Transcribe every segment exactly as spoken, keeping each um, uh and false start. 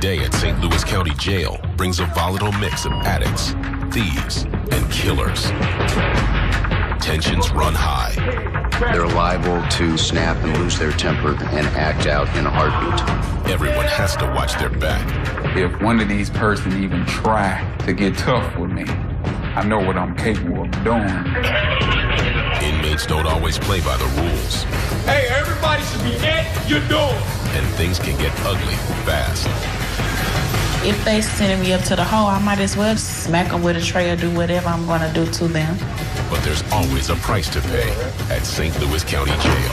day at Saint Louis County Jail brings a volatile mix of addicts, thieves, and killers. Tensions run high. They're liable to snap and lose their temper and act out in a heartbeat. Everyone has to watch their back. If one of these persons even try to get tough with me, I know what I'm capable of doing. Inmates don't always play by the rules. Hey, everybody should be at your door. And things can get ugly fast. If they send me up to the hole, I might as well smack them with a tray or do whatever I'm going to do to them. But there's always a price to pay at Saint Louis County Jail.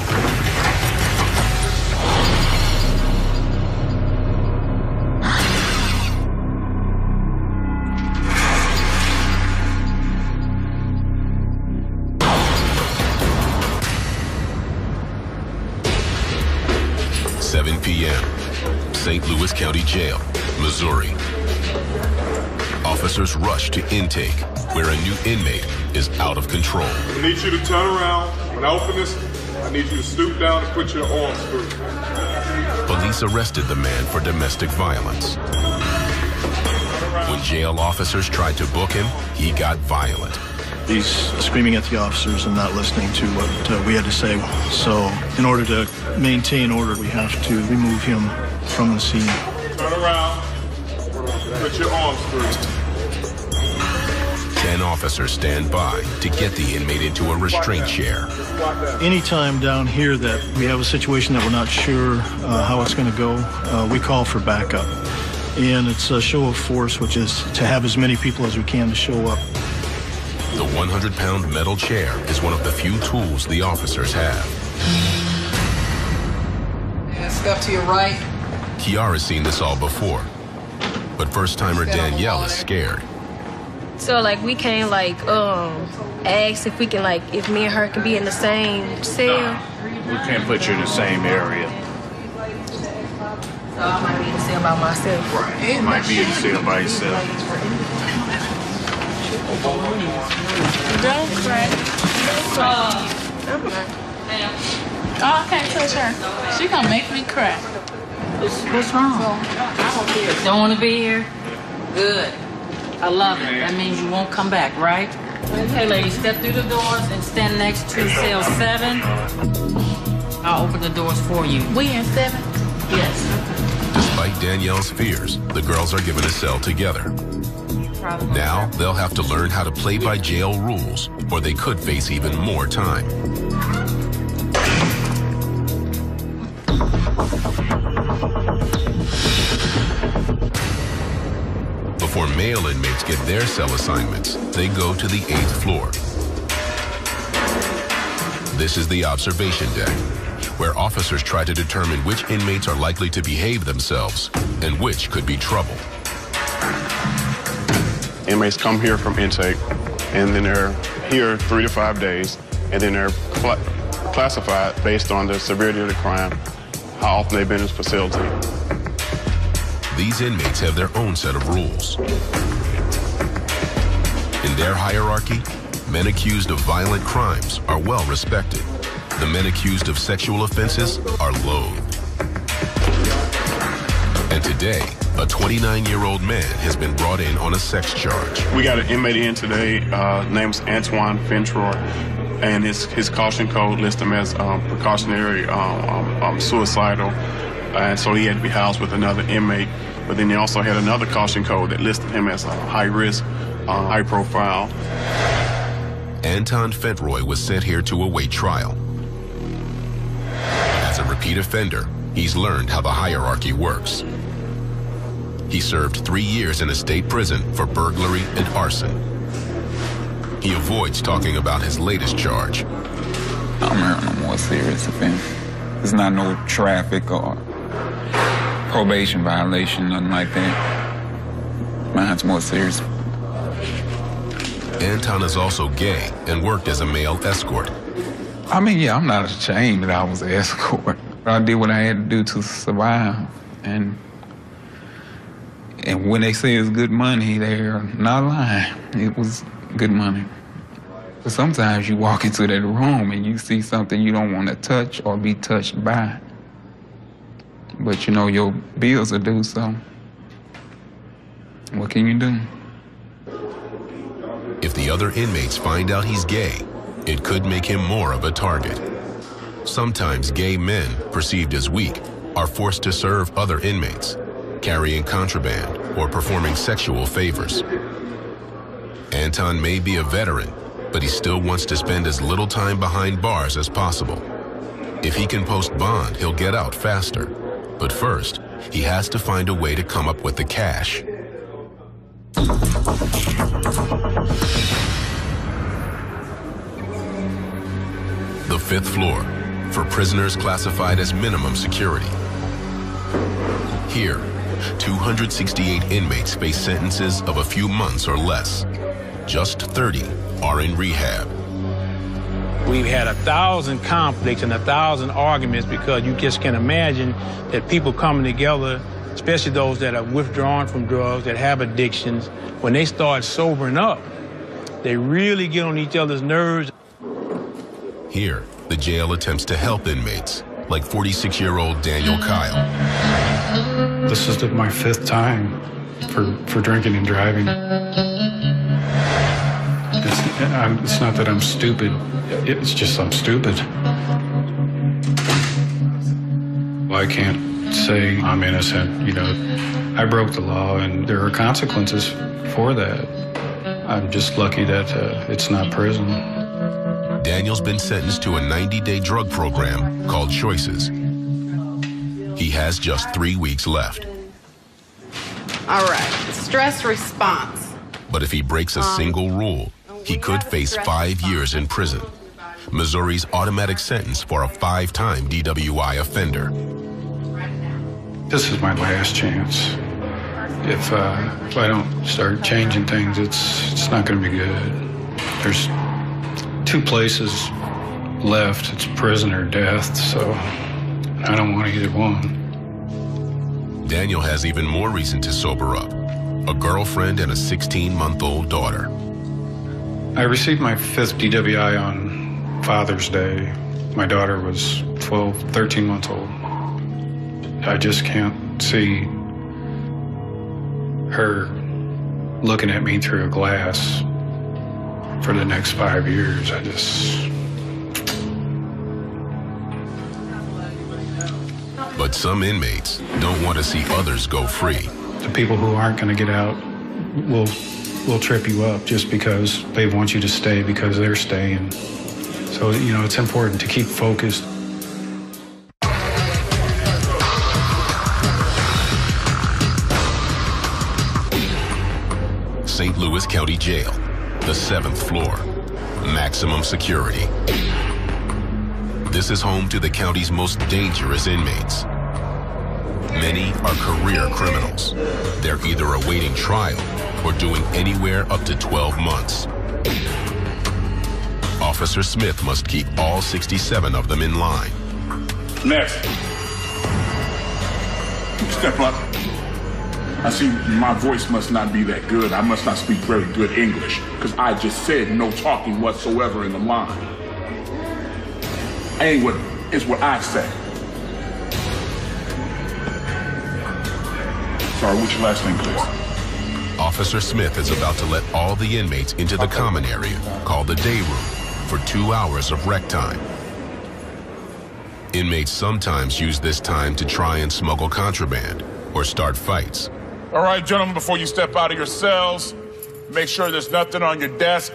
seven p m Saint Louis County Jail, Missouri. Officers rush to intake, where a new inmate is out of control. I need you to turn around. When I open this, I need you to stoop down and put your arms through. Police arrested the man for domestic violence. When jail officers tried to book him, he got violent. He's screaming at the officers and not listening to what uh, we had to say. So in order to maintain order, we have to remove him from the scene. Turn around. Put your arms through. Ten officers stand by to get the inmate into a restraint chair. Anytime down here that we have a situation that we're not sure uh, how it's going to go, uh, we call for backup. And it's a show of force, which is to have as many people as we can to show up. The one hundred pound metal chair is one of the few tools the officers have. Yeah, step to your right. Kiara's seen this all before, but first-timer Danielle is scared. So, like, we can't, like, um, ask if we can, like, if me and her can be in the same cell. Nah, we can't put you in the same area. So I might be in the cell by myself. Right, you might be in the cell by yourself. Don't cry. Don't cry. Oh, I can't touch her. She gonna make me cry. What's wrong? Don't want to be here? Good. I love it. That means you won't come back, right? Okay, ladies, step through the doors and stand next to cell seven. I'll open the doors for you. We in seven? Yes. Despite Danielle's fears, the girls are given a cell together. Probably. Now they'll have to learn how to play by jail rules, or they could face even more time. Before male inmates get their cell assignments, they go to the eighth floor. This is the observation deck, where officers try to determine which inmates are likely to behave themselves and which could be trouble. Inmates come here from intake, and then they're here three to five days, and then they're cl- classified based on the severity of the crime, how often they've been in this facility. These inmates have their own set of rules. In their hierarchy, men accused of violent crimes are well respected. The men accused of sexual offenses are loathed. And today, a twenty-nine-year-old man has been brought in on a sex charge. We got an inmate in today, uh, named Antoine Fentroy, and his, his caution code lists him as um, precautionary, um, um, um, suicidal. And so he had to be housed with another inmate. But then they also had another caution code that listed him as a high risk, uh, high profile. Anton Fentroy was sent here to await trial. As a repeat offender, he's learned how the hierarchy works. He served three years in a state prison for burglary and arson. He avoids talking about his latest charge. I'm hearing a more serious offense. There's not no traffic or probation violation, nothing like that. Mine's more serious. Anton is also gay and worked as a male escort. I mean, yeah, I'm not ashamed that I was an escort. I did what I had to do to survive. And and when they say it's good money, they're not lying. It was good money. But sometimes you walk into that room and you see something you don't want to touch or be touched by. But, you know, your bills are due, so What can you do? If the other inmates find out he's gay, it could make him more of a target. Sometimes gay men, perceived as weak, are forced to serve other inmates, carrying contraband or performing sexual favors. Anton may be a veteran, but he still wants to spend as little time behind bars as possible. If he can post bond, he'll get out faster. But first, he has to find a way to come up with the cash. The fifth floor, for prisoners classified as minimum security. Here, two hundred sixty-eight inmates face sentences of a few months or less. Just thirty are in rehab. We've had a thousand conflicts and a thousand arguments because you just can imagine that people coming together, especially those that are withdrawn from drugs, that have addictions, when they start sobering up, they really get on each other's nerves. Here, the jail attempts to help inmates, like forty-six-year-old Daniel Kyle. This is the, my fifth time for, for drinking and driving. It's, I'm, it's not that I'm stupid, it's just I'm stupid. I can't say I'm innocent, you know. I broke the law and there are consequences for that. I'm just lucky that uh, it's not prison. Daniel's been sentenced to a ninety-day drug program called Choices. He has just three weeks left. All right, stress response. But if he breaks a um, single rule, he could face five years in prison, Missouri's automatic sentence for a five-time D W I offender. This is my last chance. If, uh, if I don't start changing things, it's, it's not going to be good. There's two places left. It's prison or death, so I don't want either one. Daniel has even more reason to sober up, a girlfriend and a sixteen-month-old daughter. I received my fifth D W I on Father's Day. My daughter was twelve, thirteen months old. I just can't see her looking at me through a glass for the next five years. I just... But some inmates don't want to see others go free. The people who aren't going to get out will... will trip you up just because they want you to stay because they're staying. So, you know, it's important to keep focused. Saint Louis County Jail, the seventh floor, maximum security. This is home to the county's most dangerous inmates. Many are career criminals. They're either awaiting trial or doing anywhere up to twelve months. Officer Smith must keep all sixty-seven of them in line. Next. Step up. I see my voice must not be that good. I must not speak very good English, because I just said no talking whatsoever in the line. I ain't what, it's what I say. Sorry, what's your last name, please? Officer Smith is about to let all the inmates into the common area, called the day room, for two hours of rec time. Inmates sometimes use this time to try and smuggle contraband or start fights. All right, gentlemen, before you step out of your cells, make sure there's nothing on your desk,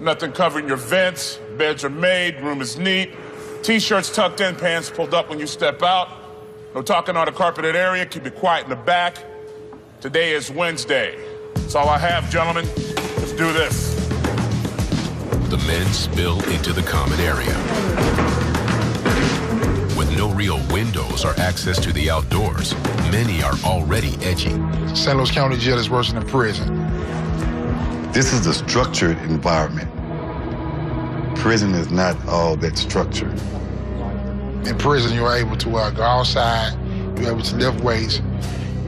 nothing covering your vents, beds are made, room is neat, T-shirts tucked in, pants pulled up when you step out. No talking on a carpeted area, keep it quiet in the back. Today is Wednesday. That's all I have, gentlemen. Let's do this. The men spill into the common area. With no real windows or access to the outdoors, many are already edgy. Saint Louis County Jail is worse than prison. This is a structured environment. Prison is not all that structured. In prison, you're able to uh, go outside, you're able to lift weights.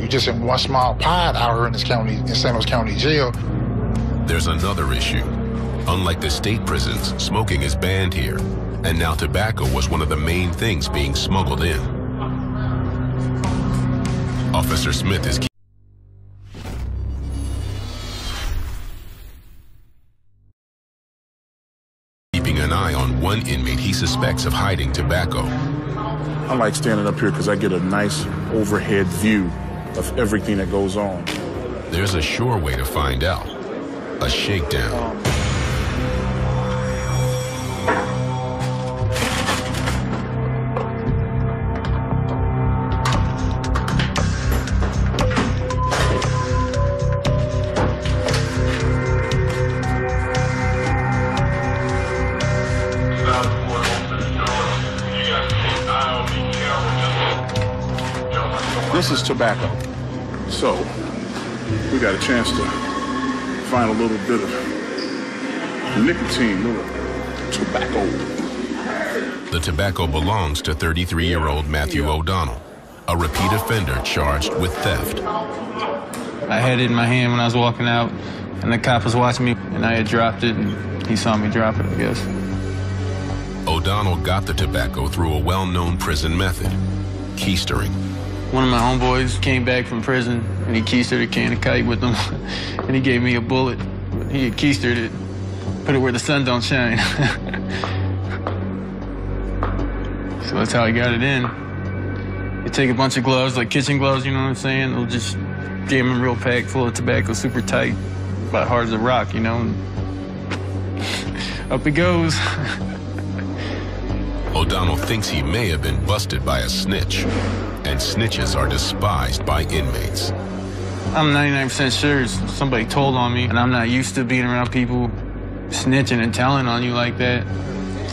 You're just in one small pod out here in this county, in Saint Louis County Jail. There's another issue. Unlike the state prisons, smoking is banned here. And now tobacco was one of the main things being smuggled in. Officer Smith is eye on one inmate he suspects of hiding tobacco. I like standing up here because I get a nice overhead view of everything that goes on. There's a sure way to find out. A shakedown. This is tobacco, so we got a chance to find a little bit of nicotine, little tobacco. The tobacco belongs to thirty-three-year-old Matthew O'Donnell, a repeat offender charged with theft. I had it in my hand when I was walking out, and the cop was watching me, and I had dropped it, and he saw me drop it, I guess. O'Donnell got the tobacco through a well-known prison method, keistering. One of my homeboys came back from prison, and he keistered a can of kite with him, and he gave me a bullet. He had keistered it, put it where the sun don't shine. So that's how he got it in. You take a bunch of gloves, like kitchen gloves, you know what I'm saying? They'll just give him a real pack full of tobacco, super tight, about hard as a rock, you know? And up it goes. O'Donnell thinks he may have been busted by a snitch, and snitches are despised by inmates. I'm ninety-nine percent sure somebody told on me, and I'm not used to being around people snitching and telling on you like that.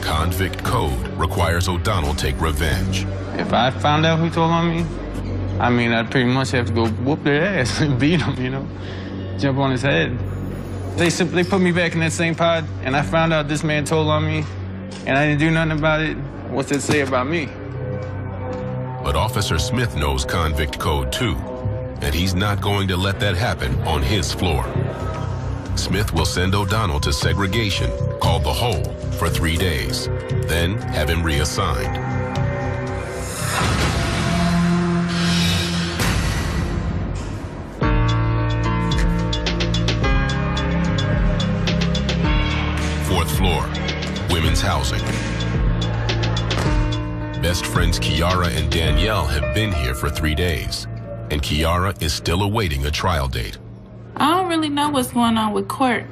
Convict code requires O'Donnell take revenge. If I found out who told on me, I mean, I'd pretty much have to go whoop their ass and beat them, you know, jump on his head. They, they put me back in that same pod, and I found out this man told on me, and I didn't do nothing about it. What's it say about me? But Officer Smith knows convict code too, and he's not going to let that happen on his floor. Smith will send O'Donnell to segregation, called the Hole, for three days, then have him reassigned. Fourth floor, women's housing. Best friends Kiara and Danielle have been here for three days, and Kiara is still awaiting a trial date. I don't really know what's going on with court.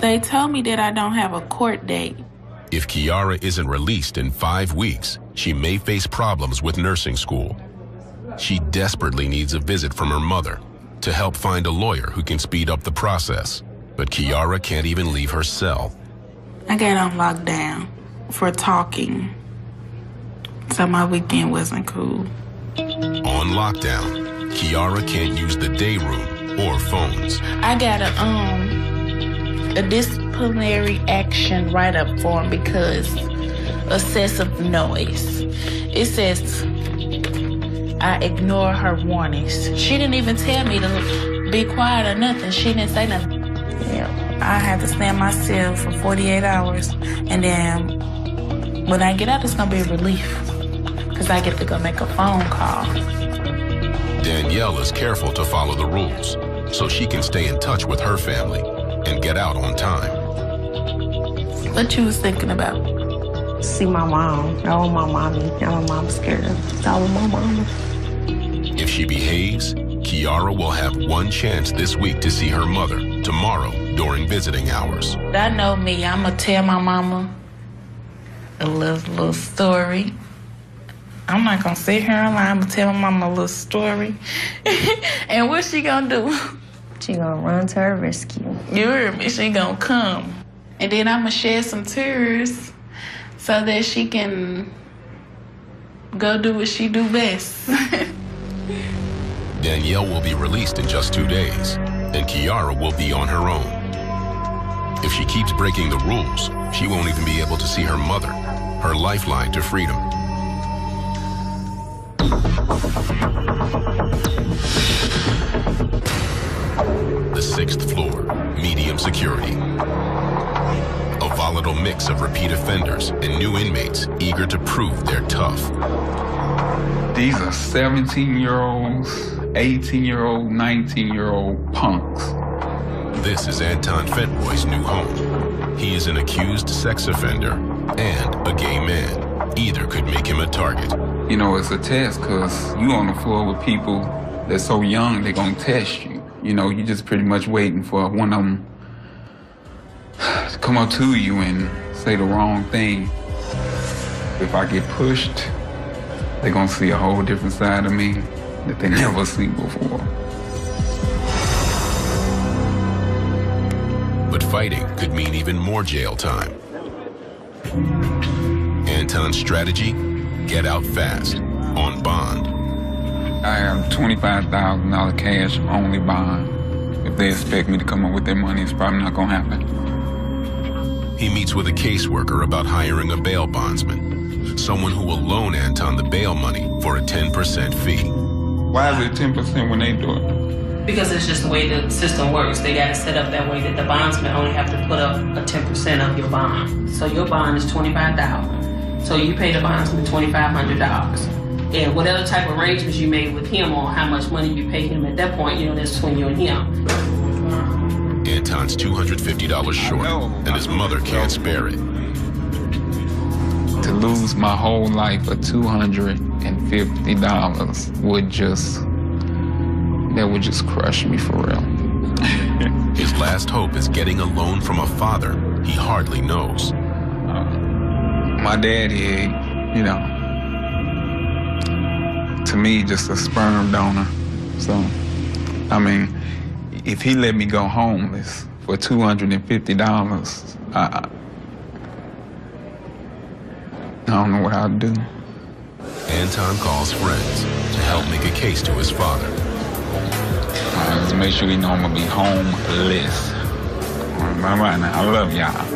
They told me that I don't have a court date. If Kiara isn't released in five weeks, she may face problems with nursing school. She desperately needs a visit from her mother to help find a lawyer who can speed up the process. But Kiara can't even leave her cell. I got on lockdown for talking. So my weekend wasn't cool. On lockdown, Kiara can't use the day room or phones. I got a, um, a disciplinary action write-up form because excessive noise. It says I ignore her warnings. She didn't even tell me to be quiet or nothing. She didn't say nothing. Yeah, I had to stand my cell for forty-eight hours, and then when I get out, it's gonna be a relief, because I get to go make a phone call. Danielle is careful to follow the rules so she can stay in touch with her family and get out on time. What you was thinking about? See my mom. I want my mommy. I want mom scared. I want my mama. If she behaves, Kiara will have one chance this week to see her mother tomorrow during visiting hours. I know me. I'm gonna tell my mama a little, little story. I'm not gonna sit here and lie. I'm gonna tell my mama a little story. And what's she gonna do? She gonna run to her rescue. You heard me, she gonna come. And then I'm gonna shed some tears so that she can go do what she do best. Danielle will be released in just two days, and Kiara will be on her own. If she keeps breaking the rules, she won't even be able to see her mother, her lifeline to freedom. The sixth floor, medium security. A volatile mix of repeat offenders and new inmates eager to prove they're tough. These are seventeen-year-olds, eighteen-year-old, nineteen-year-old punks. This is Anton Fentroy's new home. He is an accused sex offender and a gay man. Either could make him a target. You know, it's a test, because you on the floor with people that's so young, they're going to test you. You know, you just pretty much waiting for one of them to come up to you and say the wrong thing. If I get pushed, they're going to see a whole different side of me that they never seen before. But fighting could mean even more jail time. Anton's strategy, get out fast, on bond. I have twenty-five thousand dollars cash, only bond. If they expect me to come up with their money, it's probably not gonna happen. He meets with a caseworker about hiring a bail bondsman, someone who will loan Anton the bail money for a ten percent fee. Why is it ten percent when they do it? Because it's just the way the system works. They got it set up that way that the bondsmen only have to put up a ten percent of your bond. So your bond is twenty-five thousand dollars. So you pay the bondsman twenty-five hundred dollars. And whatever type of arrangements you made with him on how much money you pay him at that point, you know, that's between you and him. Anton's two hundred fifty dollars short, and his mother can't spare it. To lose my whole life for two hundred fifty dollars would just, that would just crush me for real. His last hope is getting a loan from a father he hardly knows. Uh, my daddy, you know, to me, just a sperm donor. So, I mean, if he let me go homeless for two hundred fifty dollars, I, I don't know what I'd do. Anton calls friends to help make a case to his father. Uh, just make sure you know I'm gonna be homeless. All right, now, I love y'all.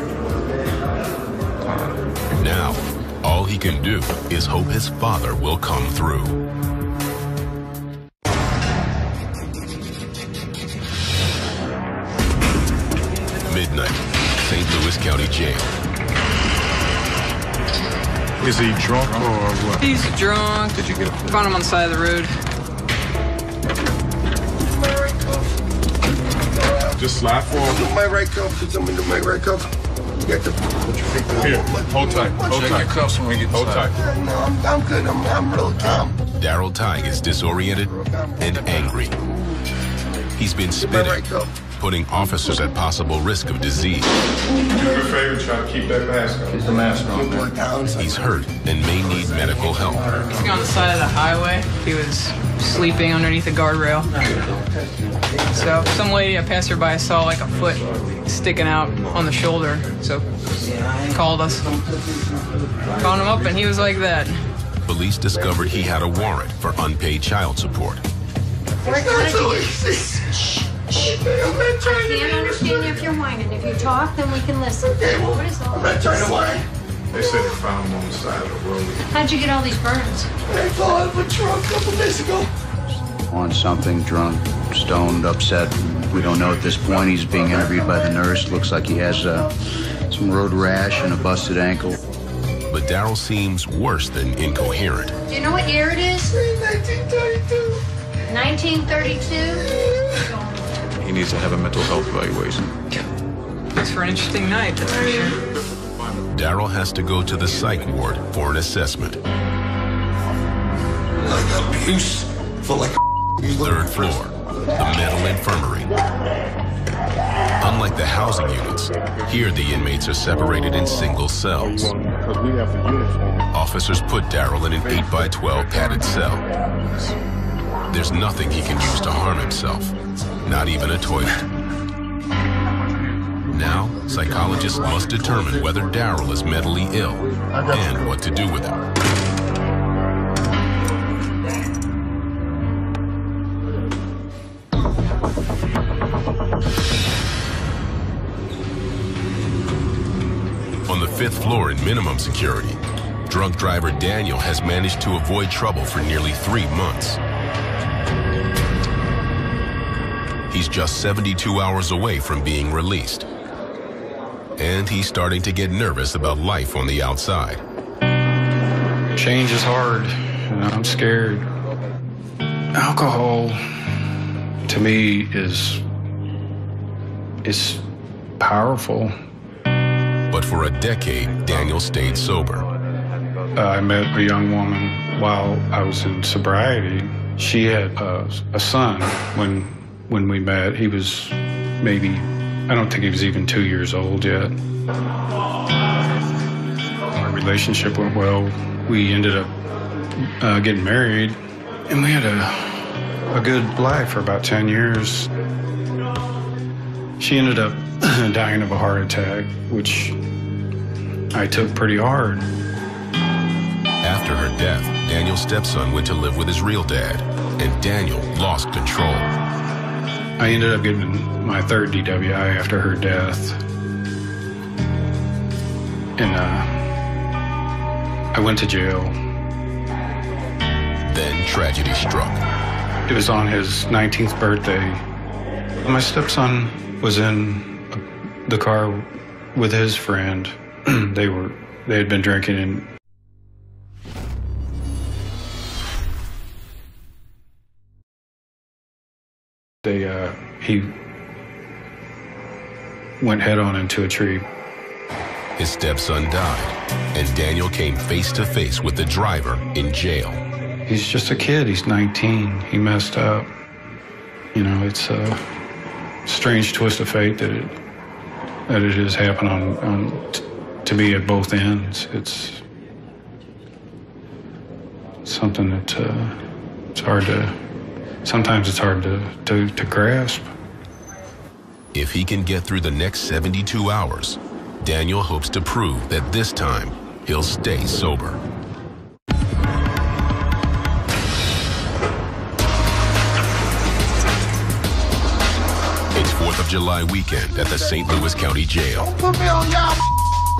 Uh, now, all he can do is hope his father will come through. Midnight, Saint Louis County Jail. Is he drunk or what? He's drunk. Did you get him? Found him on the side of the road. Just slide forward. Do my right cuff. Just tell me do my right cuff. You got to put your feet down. Here, hold tight. Hold tight. Cuffs when we get hold tight. Yeah, no, I'm, I'm good. I'm, I'm real calm. Daryl Tighe is disoriented and angry. He's been spitting, putting officers at possible risk of disease. Do me a favor, try to keep that mask on. Keep the mask on, man. He's hurt and may need medical help. He's on the side of the highway. He was sleeping underneath a guardrail. So some lady, a passerby, saw like a foot sticking out on the shoulder. So called us. Found him up and he was like that. Police discovered he had a warrant for unpaid child support. I'm not trying to. I can't understand you if you're whining. If you talk, then we can listen. Okay, well, what is all I'm not trying to whine. They said they found him on the side of the road. How'd you get all these burns? I fell out of a truck a couple days ago. On something, drunk, stoned, upset. We don't know at this point. He's being interviewed by the nurse. Looks like he has uh, some road rash and a busted ankle. But Daryl seems worse than incoherent. Do you know what year it is? nineteen thirty-two. nineteen thirty-two? He needs to have a mental health evaluation. Thanks for an interesting night, that's for sure. Daryl has to go to the psych ward for an assessment. Like abuse for like Third floor, the mental infirmary. Unlike the housing units, here the inmates are separated in single cells. Officers put Daryl in an eight by twelve padded cell. There's nothing he can use to harm himself, not even a toilet. Now, psychologists must determine whether Daryl is mentally ill and what to do with him. On the fifth floor in minimum security, drunk driver Daniel has managed to avoid trouble for nearly three months. He's just seventy-two hours away from being released. And he's starting to get nervous about life on the outside. Change is hard, and I'm scared. Alcohol, to me, is, is powerful. But but for a decade, Daniel stayed sober. I met a young woman while I was in sobriety. She had a, a son when, when we met. He was maybe, I don't think he was even two years old yet. Our relationship went well. We ended up uh, getting married, and we had a, a good life for about ten years. She ended up dying of a heart attack, which I took pretty hard. After her death, Daniel's stepson went to live with his real dad, and Daniel lost control. I ended up getting my third D W I after her death. And uh, I went to jail. Then tragedy struck. It was on his nineteenth birthday. My stepson was in the car with his friend. They were, they had been drinking, and they, uh, he went head on into a tree. His stepson died, and Daniel came face to face with the driver in jail. He's just a kid, he's nineteen, he messed up. You know, it's, uh, strange twist of fate that it that it has happened on, on t to me at both ends. It's something that uh, it's hard to sometimes it's hard to, to to grasp. If he can get through the next seventy-two hours, Daniel hopes to prove that this time he'll stay sober. July weekend at the Saint Louis County Jail. Don't put me on y'all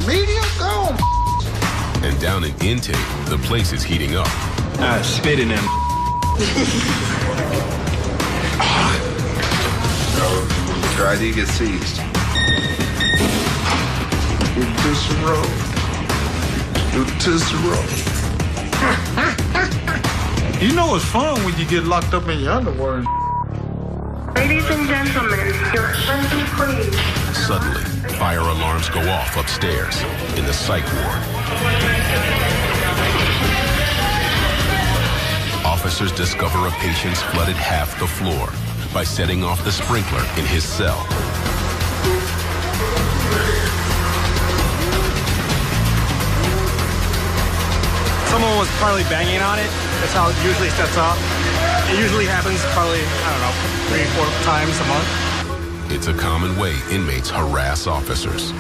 media, go on. And down in Intake, the place is heating up. I spit in them. Try to get seized. Do this roll. Do this roll. You know it's fun when you get locked up in your underwear. Ladies and gentlemen, your attention please. Suddenly, fire alarms go off upstairs in the psych ward. Officers discover a patient's flooded half the floor by setting off the sprinkler in his cell. Someone was probably banging on it. That's how it usually sets off. It usually happens probably, I don't know, three, four times a month. It's a common way inmates harass officers.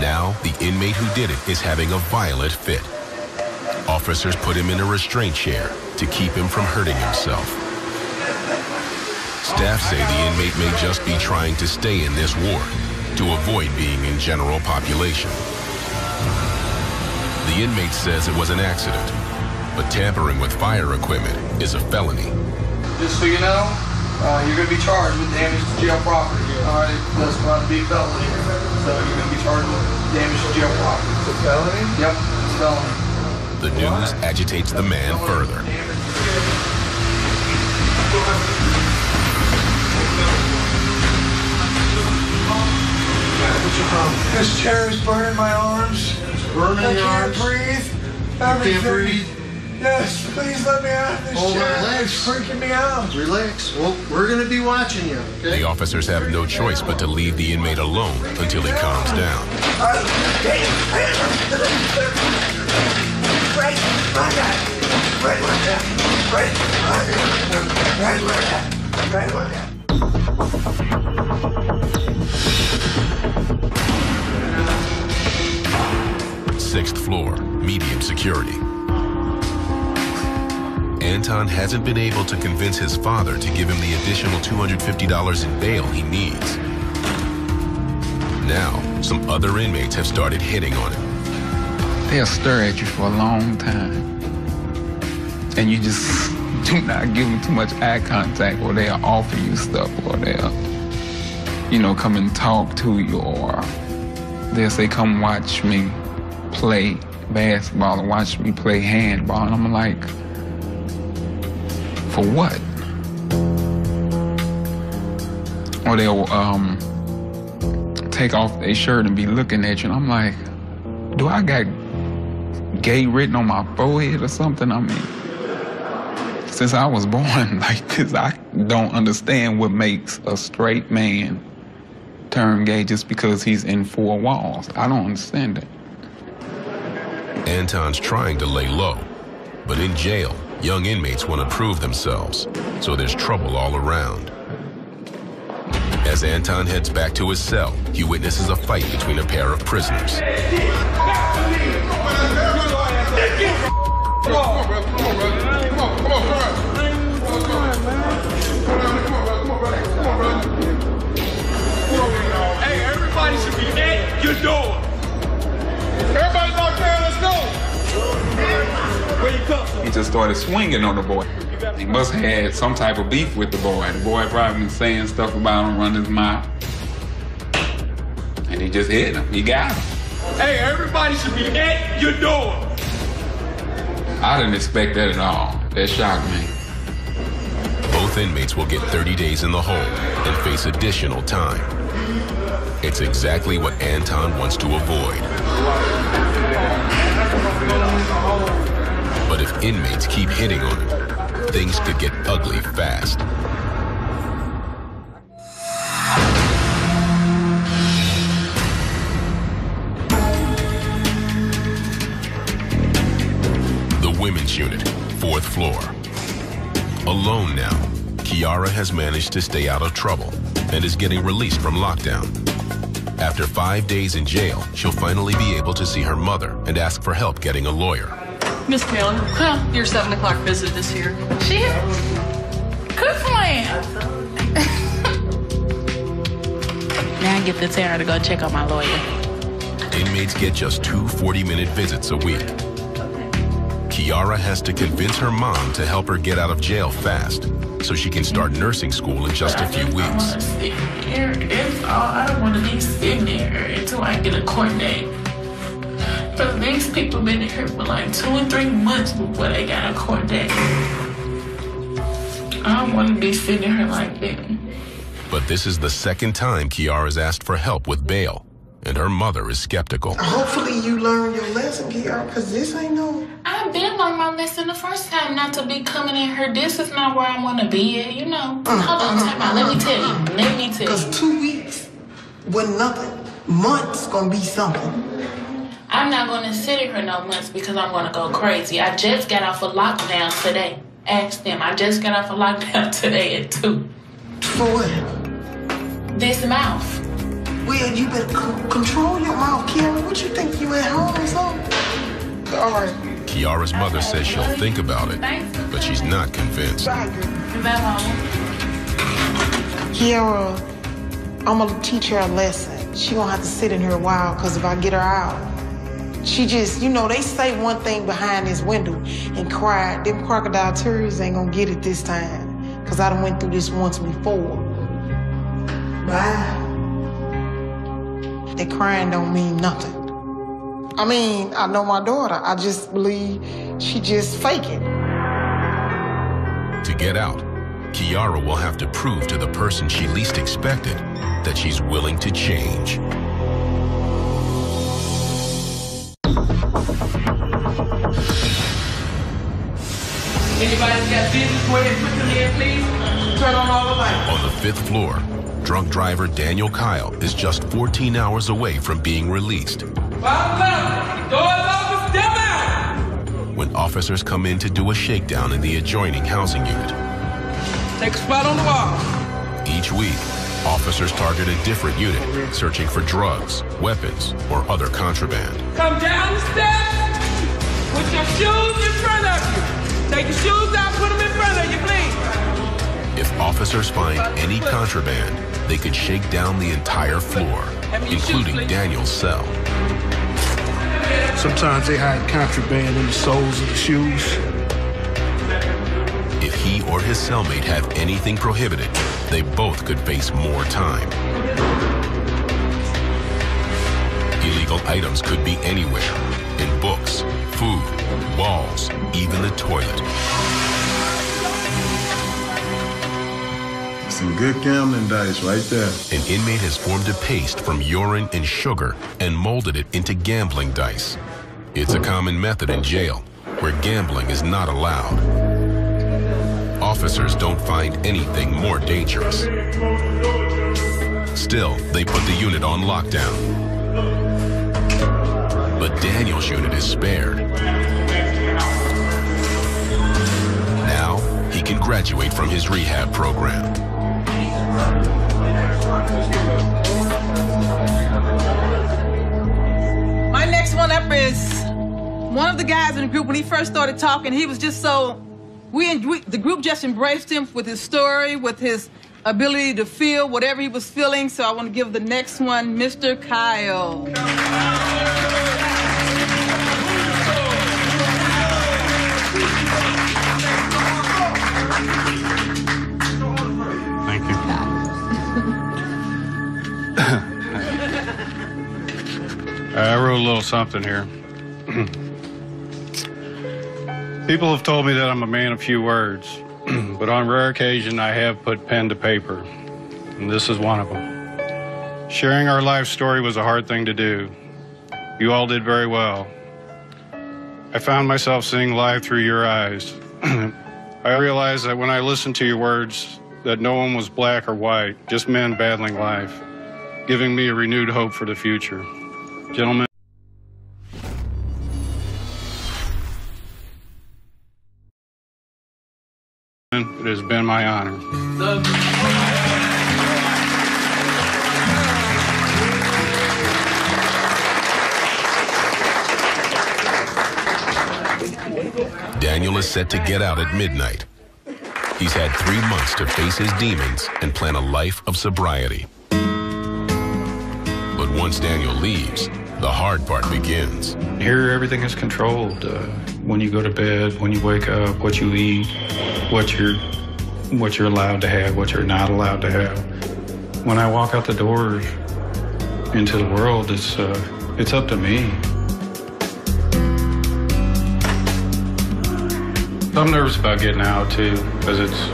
Now, the inmate who did it is having a violent fit. Officers put him in a restraint chair to keep him from hurting himself. Staff say the inmate may just be trying to stay in this ward to avoid being in general population. The inmate says it was an accident, but tampering with fire equipment is a felony. Just so you know, uh, you're gonna be charged with damage to jail property. All right, that's not a big felony, so you're gonna be charged with damage to jail property. It's a felony? Yep, it's a felony. The news what? agitates the man further. What's your problem? This chair is burning my arms. It's burning I your arms. I can't breathe. Everything. Can't breathe. Yes, please let me out of this oh, chair. Relax. It's freaking me out. Relax. Well, we're going to be watching you. Okay? The officers have no choice but to leave the inmate alone until he calms down. Sixth floor, medium security. Anton hasn't been able to convince his father to give him the additional two hundred fifty dollars in bail he needs. Now, some other inmates have started hitting on him. They'll stare at you for a long time, and you just do not give them too much eye contact, or they'll offer you stuff, or they'll, you know, come and talk to you, or they'll say, come watch me play basketball, or watch me play handball. And I'm like, For what? Or they'll um, take off their shirt and be looking at you. And I'm like, do I got gay written on my forehead or something? I mean, since I was born like this, I don't understand what makes a straight man turn gay just because he's in four walls. I don't understand it. Anton's trying to lay low, but in jail, young inmates want to prove themselves, so there's trouble all around. As Anton heads back to his cell, he witnesses a fight between a pair of prisoners. Hey, everybody should be at your door. Everybody's out there, let's go. Where you come from? He just started swinging on the boy. He must have had some type of beef with the boy. The boy probably been saying stuff about him, running his mouth. And he just hit him. He got him. Hey, everybody should be at your door. I didn't expect that at all. That shocked me. Both inmates will get thirty days in the hole and face additional time. It's exactly what Anton wants to avoid. But if inmates keep hitting on him, things could get ugly fast. The women's unit, fourth floor. Alone now, Kiara has managed to stay out of trouble and is getting released from lockdown. After five days in jail, she'll finally be able to see her mother and ask for help getting a lawyer. Miss Taylor, huh, your seven o'clock visit this year. She good for me. Now I get the terror to go check on my lawyer. Inmates get just two forty-minute visits a week. Kiara has to convince her mom to help her get out of jail fast, so she can start nursing school in just a few weeks. I don't want to sit there. That's all. I don't want to be sitting there until I get a court date. But these people been here for like two or three months before they got a court date. I don't want to be sitting here like that. But this is the second time Kiara's asked for help with bail, and her mother is skeptical. Hopefully you learn your lesson, Kiara, because this ain't no... I've been learning my lesson the first time not to be coming in here. This is not where I want to be at, you know. Uh, Hold on, uh, time out. Uh, Let me tell you. Let me tell you. Because two weeks with nothing. Months going to be something. I'm not going to sit in here no months because I'm going to go crazy. I just got off of lockdown today. Ask them. I just got off of lockdown today at two. For what? This mouth. Well, you better control your mouth, Kiara. What you think, you at home or something? All right. Kiara's mother says she'll think about it, but she's not convinced. Kiara, I'm gonna teach her a lesson. She gonna have to sit in here a while, because if I get her out, she just, you know, they say one thing behind this window and cry. Them crocodile tears ain't gonna get it this time, because I done went through this once before. Bye. That crying don't mean nothing. I mean, I know my daughter. I just believe she just faking. To get out, Kiara will have to prove to the person she least expected that she's willing to change. Anybody's got business, go ahead and put them in, please. Turn on all the lights. On the fifth floor, drunk driver Daniel Kyle is just fourteen hours away from being released. When officers come in to do a shakedown in the adjoining housing unit. Take a spot on the wall. Each week, officers target a different unit, searching for drugs, weapons, or other contraband. Come down the steps with your shoes in front of you. Take your shoes out, put them in front of you, please. If officers find any contraband, they could shake down the entire floor, including Daniel's cell. Sometimes they hide contraband in the soles of the shoes. If he or his cellmate have anything prohibited, they both could face more time. Illegal items could be anywhere, in books, food, walls, even the toilet. some good gambling dice right there. An inmate has formed a paste from urine and sugar and molded it into gambling dice. It's a common method in jail, where gambling is not allowed. Officers don't find anything more dangerous. Still, they put the unit on lockdown. But Daniel's unit is spared. Now, he can graduate from his rehab program. My next one up is one of the guys in the group. When he first started talking, he was just so, we, we the group just embraced him with his story, with his ability to feel whatever he was feeling. So I want to give the next one, Mister Kyle. Thank you. I wrote a little something here. People have told me that I'm a man of few words, but on rare occasion, I have put pen to paper, and this is one of them. Sharing our life story was a hard thing to do. You all did very well. I found myself seeing life through your eyes. I realized that when I listened to your words, that no one was black or white, just men battling life, giving me a renewed hope for the future. Gentlemen, it has been my honor. Daniel is set to get out at midnight. He's had three months to face his demons and plan a life of sobriety. But once Daniel leaves, the hard part begins. Here, everything is controlled. Uh, when you go to bed, when you wake up, what you eat, what you're what you're allowed to have, what you're not allowed to have. When I walk out the door into the world, it's uh, it's up to me. I'm nervous about getting out too, because it's,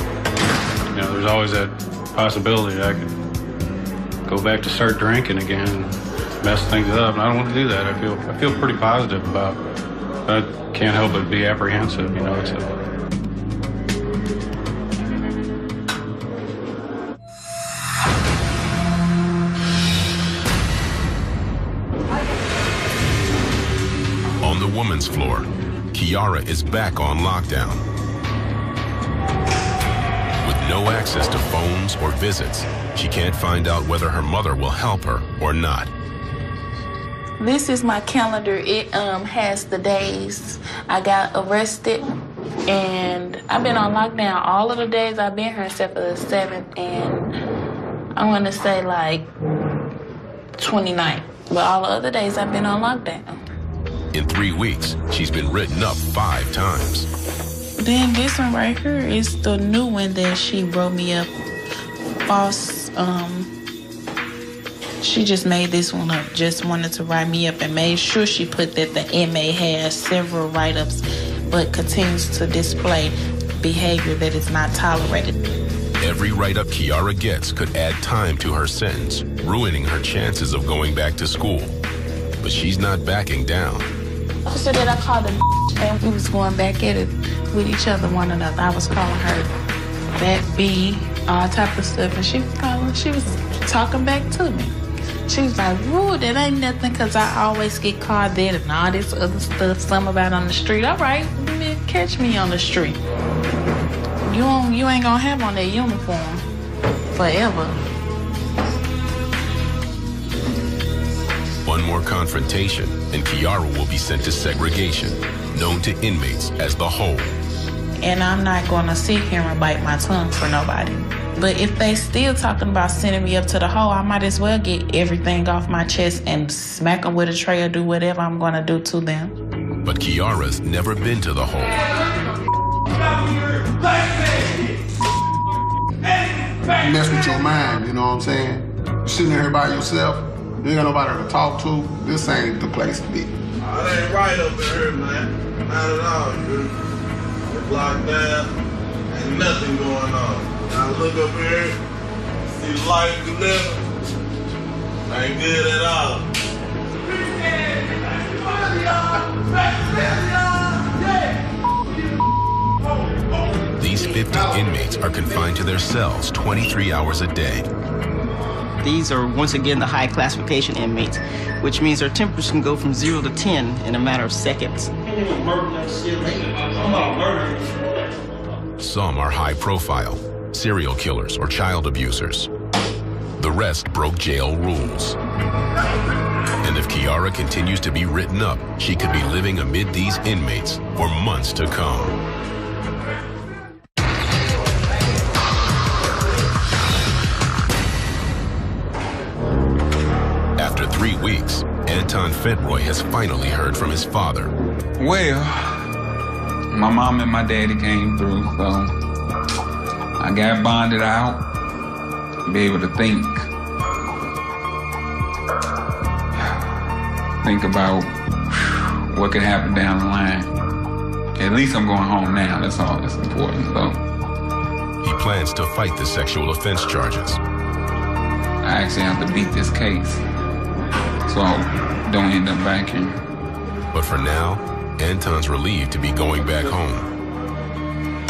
you know, there's always that possibility that I could go back to start drinking again and mess things up, and I don't want to do that. I feel I feel pretty positive about it. I can't help but be apprehensive, you know. It's a, floor, Kiara is back on lockdown. With no access to phones or visits, she can't find out whether her mother will help her or not. This is my calendar. It um, has the days I got arrested, and I've been on lockdown all of the days I've been here except for the seventh, and I want to say like twenty-ninth, but all the other days I've been on lockdown. In three weeks, she's been written up five times. Then this one right here is the new one that she wrote me up. False, um, she just made this one up, just wanted to write me up and made sure she put that the M A has several write-ups, but continues to display behavior that is not tolerated. Every write-up Kiara gets could add time to her sentence, ruining her chances of going back to school. But she's not backing down. So then I called the and we was going back at it with each other, one another. I was calling her that B, all type of stuff, and she was calling, she was talking back to me. She was like, "Woo, that ain't nothing, because I always get called that and all this other stuff, some about on the street. All right, man, catch me on the street. You, don't, you ain't gonna have on that uniform forever." One more confrontation, and Kiara will be sent to segregation, known to inmates as the hole. And I'm not going to sit here and bite my tongue for nobody. But if they still talking about sending me up to the hole, I might as well get everything off my chest and smack them with a tray or do whatever I'm going to do to them. But Kiara's never been to the hole. You mess with your mind, you know what I'm saying? You're sitting here by yourself. You ain't got nobody to talk to. This ain't the place to be. Oh, that ain't right over here, man. Not at all, dude. We're blocked down. Ain't nothing going on. Now look over here. the life we live ain't good at all. These fifty inmates are confined to their cells twenty-three hours a day. These are, once again, the high classification inmates, which means their tempers can go from zero to ten in a matter of seconds. Some are high profile, serial killers or child abusers. The rest broke jail rules. And if Kiara continues to be written up, she could be living amid these inmates for months to come. Three weeks, Anton Fentroy has finally heard from his father. Well, my mom and my daddy came through, so I got bonded out to be able to think. Think about what could happen down the line. At least I'm going home now, that's all that's important, so. He plans to fight the sexual offense charges. I actually have to beat this case. So don't end up back here. But for now, Anton's relieved to be going back home.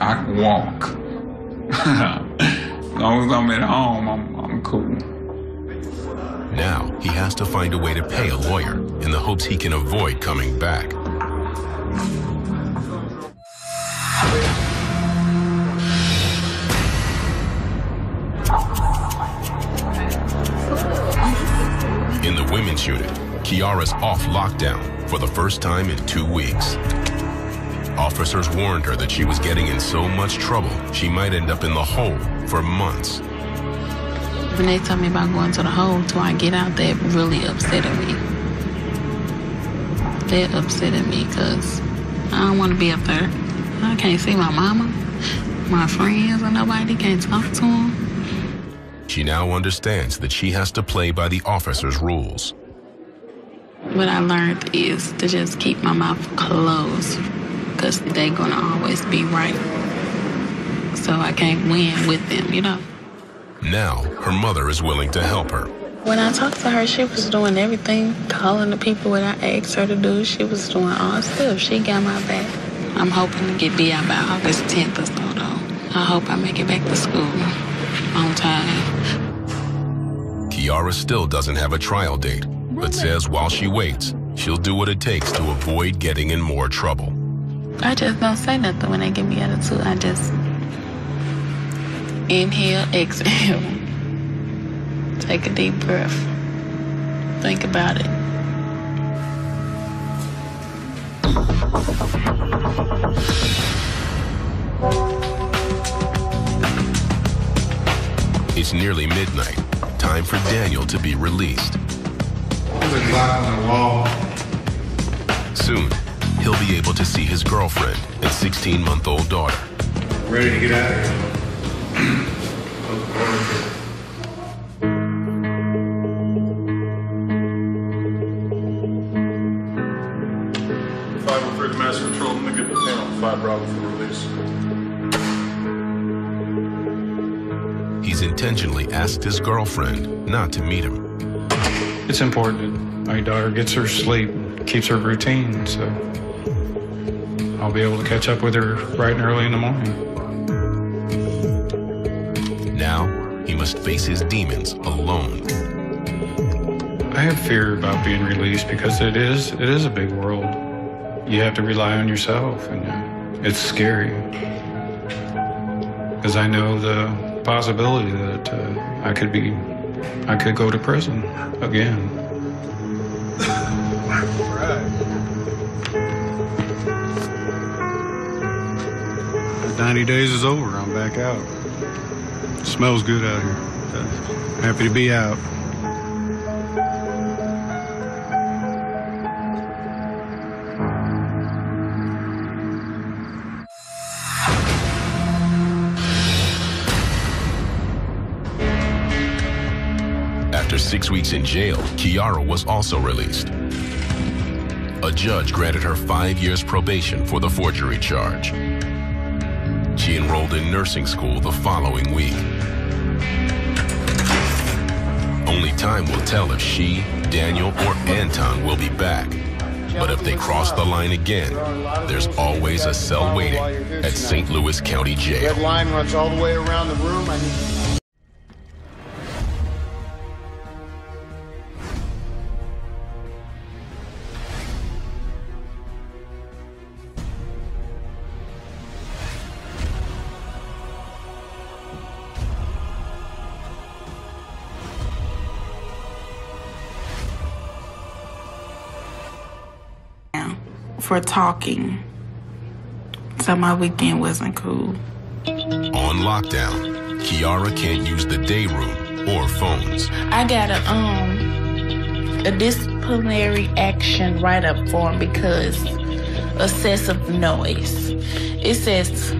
I can walk. As long as I'm at home, I'm, I'm cool. Now he has to find a way to pay a lawyer in the hopes he can avoid coming back. Unit, Kiara's off lockdown for the first time in two weeks. Officers warned her that she was getting in so much trouble, she might end up in the hole for months. When they tell me about going to the hole, till I get out, they're really upset at me. They're upset at me because I don't want to be up there. I can't see my mama, my friends, and nobody can't talk to them. She now understands that she has to play by the officers' rules. What I learned is to just keep my mouth closed because they're going to always be right. So I can't win with them, you know. Now, her mother is willing to help her. When I talked to her, she was doing everything, calling the people when I asked her to do. She was doing all stuff. She got my back. I'm hoping to get be out by August tenth or so, though. I hope I make it back to school on time. Kiara still doesn't have a trial date, but says while she waits, she'll do what it takes to avoid getting in more trouble. I just don't say nothing when they give me attitude. I just inhale, exhale, take a deep breath, think about it. It's nearly midnight, time for Daniel to be released. The clock on the wall. Soon, he'll be able to see his girlfriend and sixteen-month-old daughter. Ready to get out of here. five oh three to mass control, and they get the panel. Five Bravo for release. He's intentionally asked his girlfriend not to meet him. It's important that my daughter gets her sleep, keeps her routine, so I'll be able to catch up with her bright and early in the morning. Now, he must face his demons alone. I have fear about being released because it is, it is a big world. You have to rely on yourself, and it's scary. Because I know the possibility that uh, I could be I could go to prison again. Right. ninety days is over. I'm back out. It smells good out here. Happy to be out. Six weeks in jail, Kiara was also released. A judge granted her five years probation for the forgery charge. She enrolled in nursing school the following week. Time will tell if she, Daniel, or Anton will be back. But if they cross the line again, there's always a cell waiting at Saint Louis County Jail. Red line runs all the way around the room. I need for talking, so my weekend wasn't cool. On lockdown, Kiara can't use the day room or phones. I got a um a disciplinary action write-up form because excessive noise. It says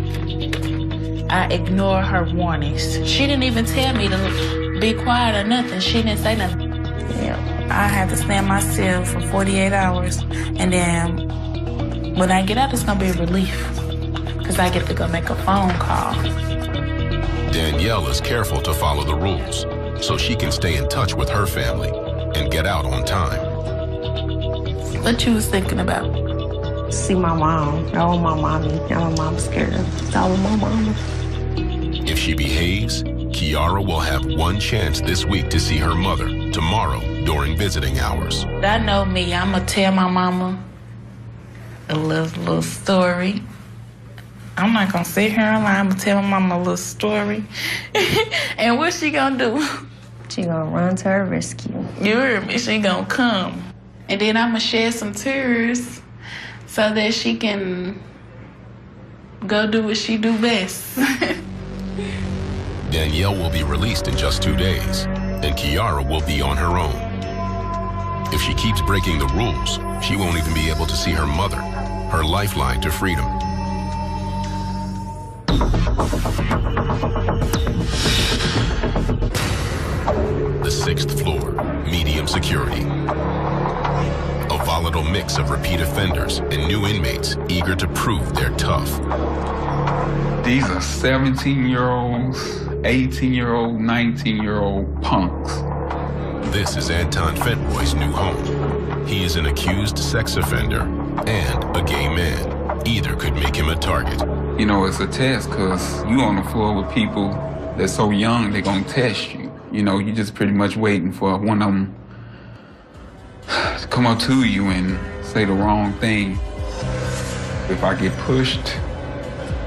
I ignore her warnings. She didn't even tell me to be quiet or nothing. She didn't say nothing. Yeah, I had to stay in my cell for forty-eight hours, and then when I get out, it's gonna be a relief, because I get to go make a phone call. Danielle is careful to follow the rules, so she can stay in touch with her family and get out on time. What you was thinking about? See my mom. I want my mommy. I want mom scared. I want my mama. If she behaves, Kiara will have one chance this week to see her mother tomorrow during visiting hours. I know me. I'm gonna tell my mama a little, little story. I'm not gonna sit here and lie. I'm gonna tell my mama a little story. And what's she gonna do? She gonna run to her rescue. You heard me. She gonna come. And then I'm gonna shed some tears so that she can go do what she do best. Danielle will be released in just two days, and Kiara will be on her own. If she keeps breaking the rules, she won't even be able to see her mother, her lifeline to freedom. The sixth floor, medium security. A volatile mix of repeat offenders and new inmates eager to prove they're tough. These are seventeen-year-olds, eighteen-year-old, nineteen-year-old punks. This is Anton Fentroy's new home. He is an accused sex offender and a gay man. Either could make him a target. You know, it's a test, because you on the floor with people that's so young, they're going to test you. You know, you're just pretty much waiting for one of them to come up to you and say the wrong thing. If I get pushed,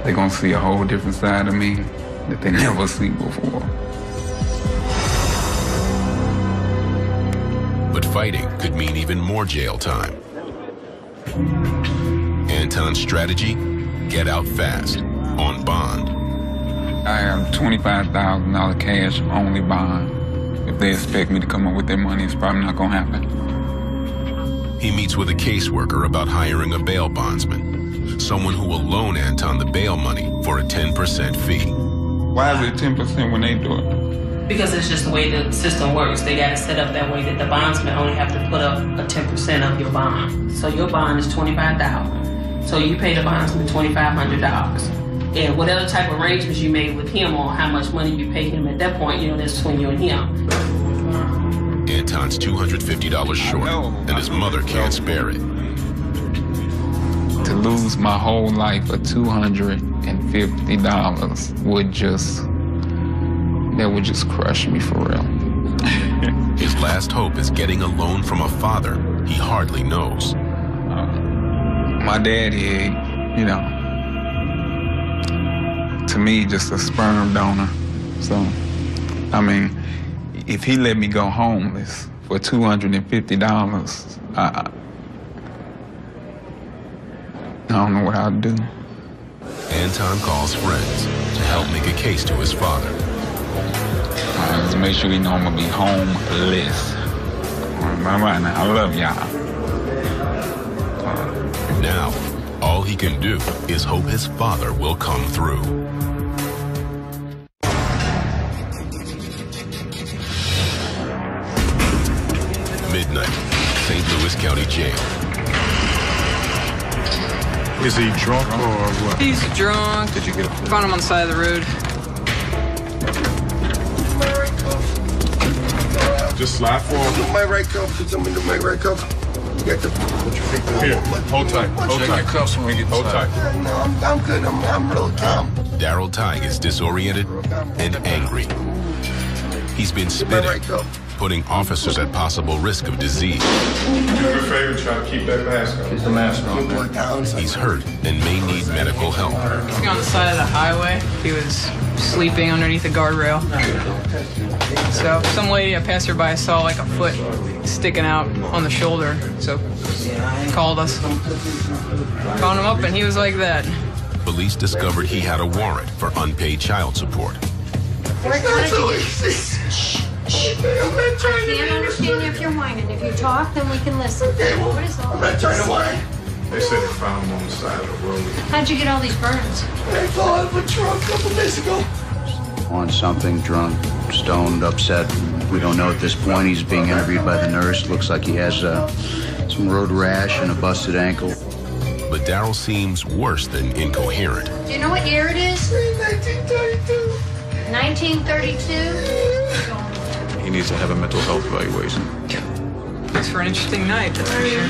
they're going to see a whole different side of me that they never seen before. Fighting could mean even more jail time. Anton's strategy, get out fast, on bond. I have twenty-five thousand dollars cash only bond. If they expect me to come up with their money, it's probably not gonna happen. He meets with a caseworker about hiring a bail bondsman, someone who will loan Anton the bail money for a ten percent fee. Why is it ten percent when they do it? Because it's just the way the system works. They got it set up that way that the bondsmen only have to put up a ten percent of your bond. So your bond is twenty-five thousand dollars. So you pay the bondsman twenty-five hundred dollars. And whatever type of arrangements you made with him on how much money you pay him at that point, you know, that's between you and him. Anton's two hundred fifty dollars short, and his mother can't spare it. To lose my whole life for two hundred fifty dollars would just... that would just crush me for real. His last hope is getting a loan from a father he hardly knows. Uh, my daddy, you know, to me, just a sperm donor. So, I mean, if he let me go homeless for two hundred fifty dollars, I, I don't know what I'd do. Anton calls friends to help make a case to his father. Uh, just make sure you know I'm gonna be homeless. All right, now, I love y'all. Uh, now, all he can do is hope his father will come through. Midnight, Saint Louis County Jail. Is he drunk or what? He's drunk. Did you get him? Found him on the side of the road. Just slide forward. Do my right cuff. Did somebody do my right cuff? You got to put your feet down. Here, hold tight. Hold tight. Cuffs when we get hold tight. Yeah, no, I'm, I'm good. I'm, I'm real calm. Daryl Tighe is disoriented and angry. He's been spitting, putting officers at possible risk of disease. Do me a favor, try to keep that mask on. Keep the mask on. He's hurt and may need medical help. He's on the side of the highway. He was sleeping underneath a guardrail. So some lady, a passerby, saw like a foot sticking out on the shoulder. So called us. Called him up and he was like that. Police discovered he had a warrant for unpaid child support. We're trying to shh, shh. I'm not trying to. I can't understand you if you're whining. If you talk, then we can listen. Okay, well, what is all I'm not trying to whine. They said they found him on the side of the road. How'd you get all these burns? I fell out of a truck a couple days ago. On something, drunk, stoned, upset. We don't know at this point. He's being interviewed by the nurse. Looks like he has uh, some road rash and a busted ankle. But Daryl seems worse than incoherent. Do you know what year it is? nineteen thirty-two. nineteen thirty-two. He needs to have a mental health evaluation. It's for an interesting night, that's for sure.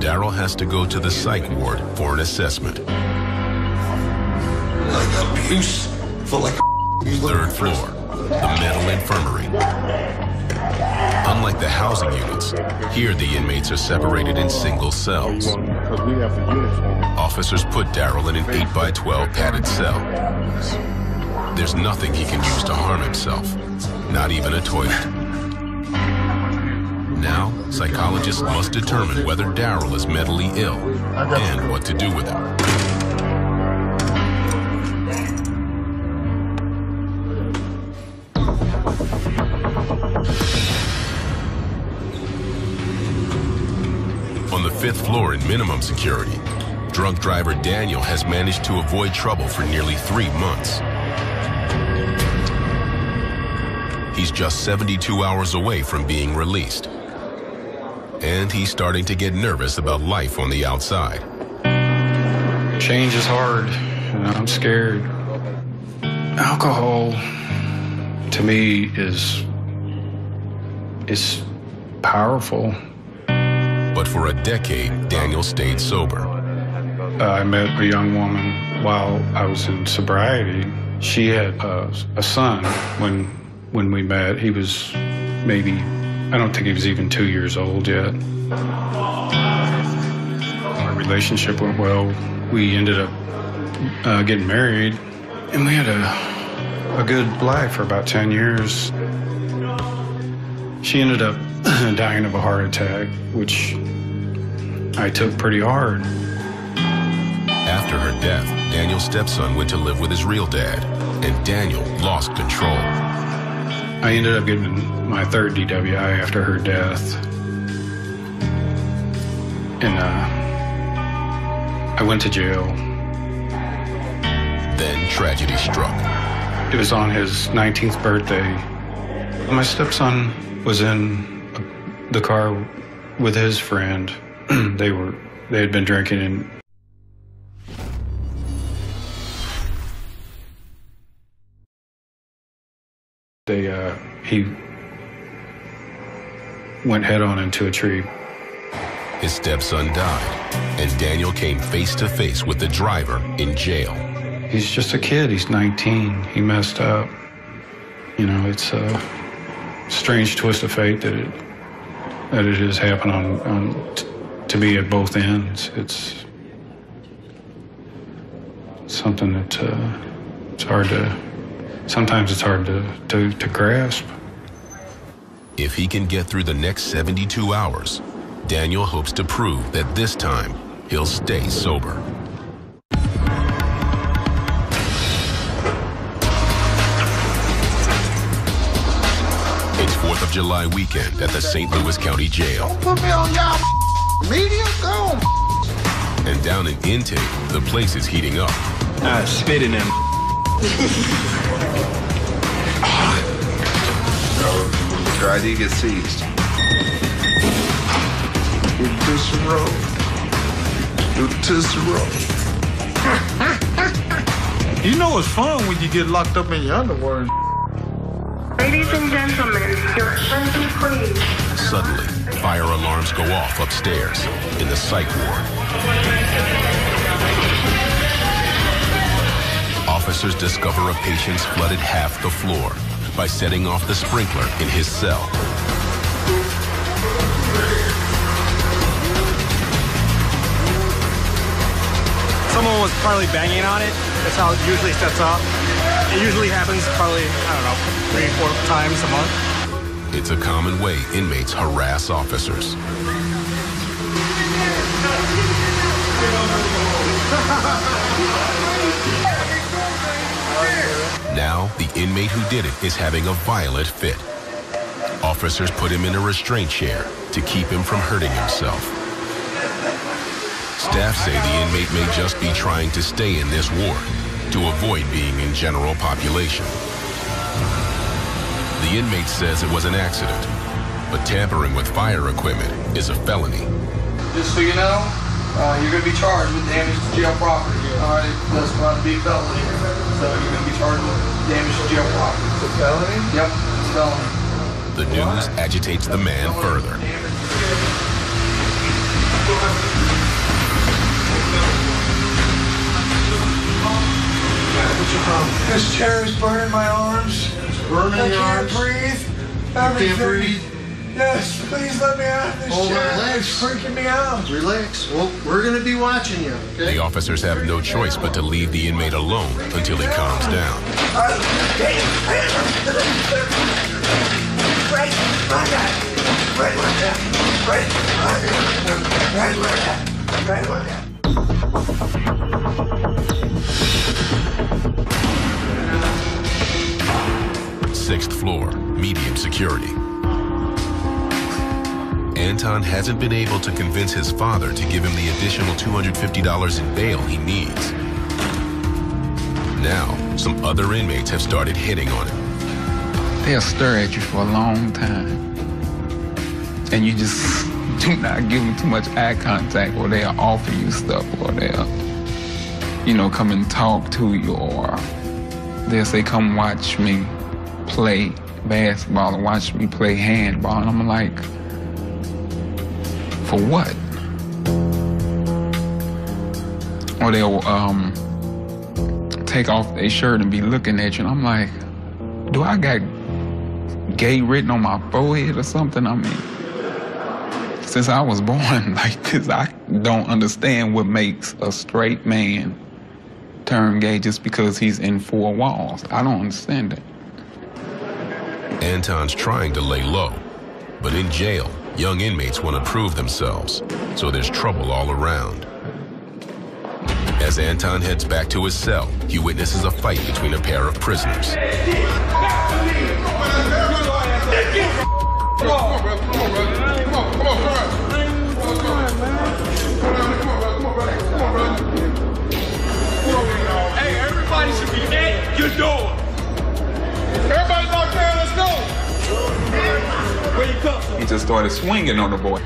Daryl has to go to the psych ward for an assessment. Like abuse for like third floor, the mental infirmary. Unlike the housing units, here the inmates are separated in single cells. Officers put Daryl in an eight by twelve padded cell. There's nothing he can use to harm himself, not even a toilet. Now, psychologists must determine whether Daryl is mentally ill and what to do with him. On the fifth floor in minimum security, drunk driver Daniel has managed to avoid trouble for nearly three months. He's just seventy-two hours away from being released. And he's starting to get nervous about life on the outside. Change is hard, and I'm scared. Alcohol, to me, is, is powerful. But for a decade, Daniel stayed sober. I met a young woman while I was in sobriety. She had a, a son when When we met. He was maybe, I don't think he was even two years old yet. Our relationship went well. We ended up uh, getting married, and we had a, a good life for about ten years. She ended up dying of a heart attack, which I took pretty hard. After her death, Daniel's stepson went to live with his real dad, and Daniel lost control. I ended up getting my third D W I after her death. And uh, I went to jail. Then tragedy struck. It was on his nineteenth birthday. My stepson was in the car with his friend. They were, they had been drinking, and They, uh, he went head-on into a tree. His stepson died, and Daniel came face-to-face with the driver in jail. He's just a kid. He's nineteen. He messed up. You know, it's a strange twist of fate that it, that it has happened on, on t to me at both ends. It's something that uh, it's hard to... Sometimes it's hard to, to, to grasp. If he can get through the next seventy-two hours, Daniel hopes to prove that this time he'll stay sober. It's fourth of July weekend at the Saint Louis County Jail. Don't put me on y'all media, go on. And down in Intake, the place is heating up. I spit in them. Try to get seized. Do this roll. Do this roll. You know it's fun when you get locked up in your underwear. Ladies and gentlemen, your attention please. Suddenly, fire alarms go off upstairs in the psych ward. Officers discover a patient's flooded half the floor by setting off the sprinkler in his cell. Someone was probably banging on it. That's how it usually sets off. It usually happens probably, I don't know, three, four times a month. It's a common way inmates harass officers. Now, the inmate who did it is having a violent fit. Officers put him in a restraint chair to keep him from hurting himself. Staff say the inmate may just be trying to stay in this ward to avoid being in general population. The inmate says it was an accident, but tampering with fire equipment is a felony. Just so you know, uh, you're going to be charged with damage to jail property. All right, that's not a big felony. So you're going to be charged with damage to jail property. It's a felony? Yep, it's a felony. The news Why? agitates the man further. What's your problem? This chair is burning my arms. It's burning I your arms. I can't breathe. Everything. Can't breathe. Yes, please let me out of this oh, chair. Relax. It's freaking me out. Relax. Well, we're going to be watching you. Okay? The officers have no choice but to leave the inmate alone until he calms down. Sixth floor, medium security. Anton hasn't been able to convince his father to give him the additional two hundred fifty dollars in bail he needs. Now, some other inmates have started hitting on him. They'll stare at you for a long time, and you just do not give them too much eye contact, or they'll offer you stuff, or they'll, you know, come and talk to you, or they'll say, come watch me play basketball, or watch me play handball. And I'm like, for what? Or they'll um, take off their shirt and be looking at you, and I'm like, do I got gay written on my forehead or something? I mean, since I was born like this, I don't understand what makes a straight man turn gay just because he's in four walls. I don't understand it. Anton's trying to lay low, but in jail, young inmates want to prove themselves, so there's trouble all around. As Anton heads back to his cell, he witnesses a fight between a pair of prisoners. Hey, everybody should be at your door. Everybody's out there, let's go! He just started swinging on the boy.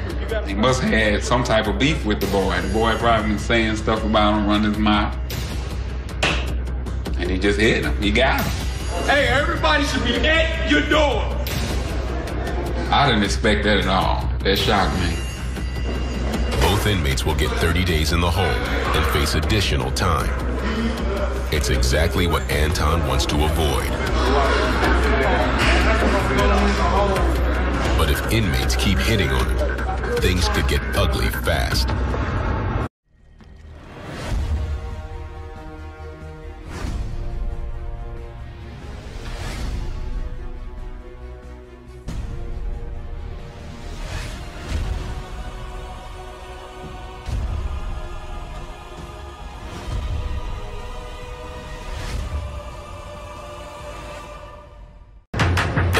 He must have had some type of beef with the boy. The boy probably been saying stuff about him, running his mouth. And he just hit him. He got him. Hey, everybody should be at your door! I didn't expect that at all. That shocked me. Both inmates will get thirty days in the hole and face additional time. It's exactly what Anton wants to avoid. But if inmates keep hitting on him, things could get ugly fast.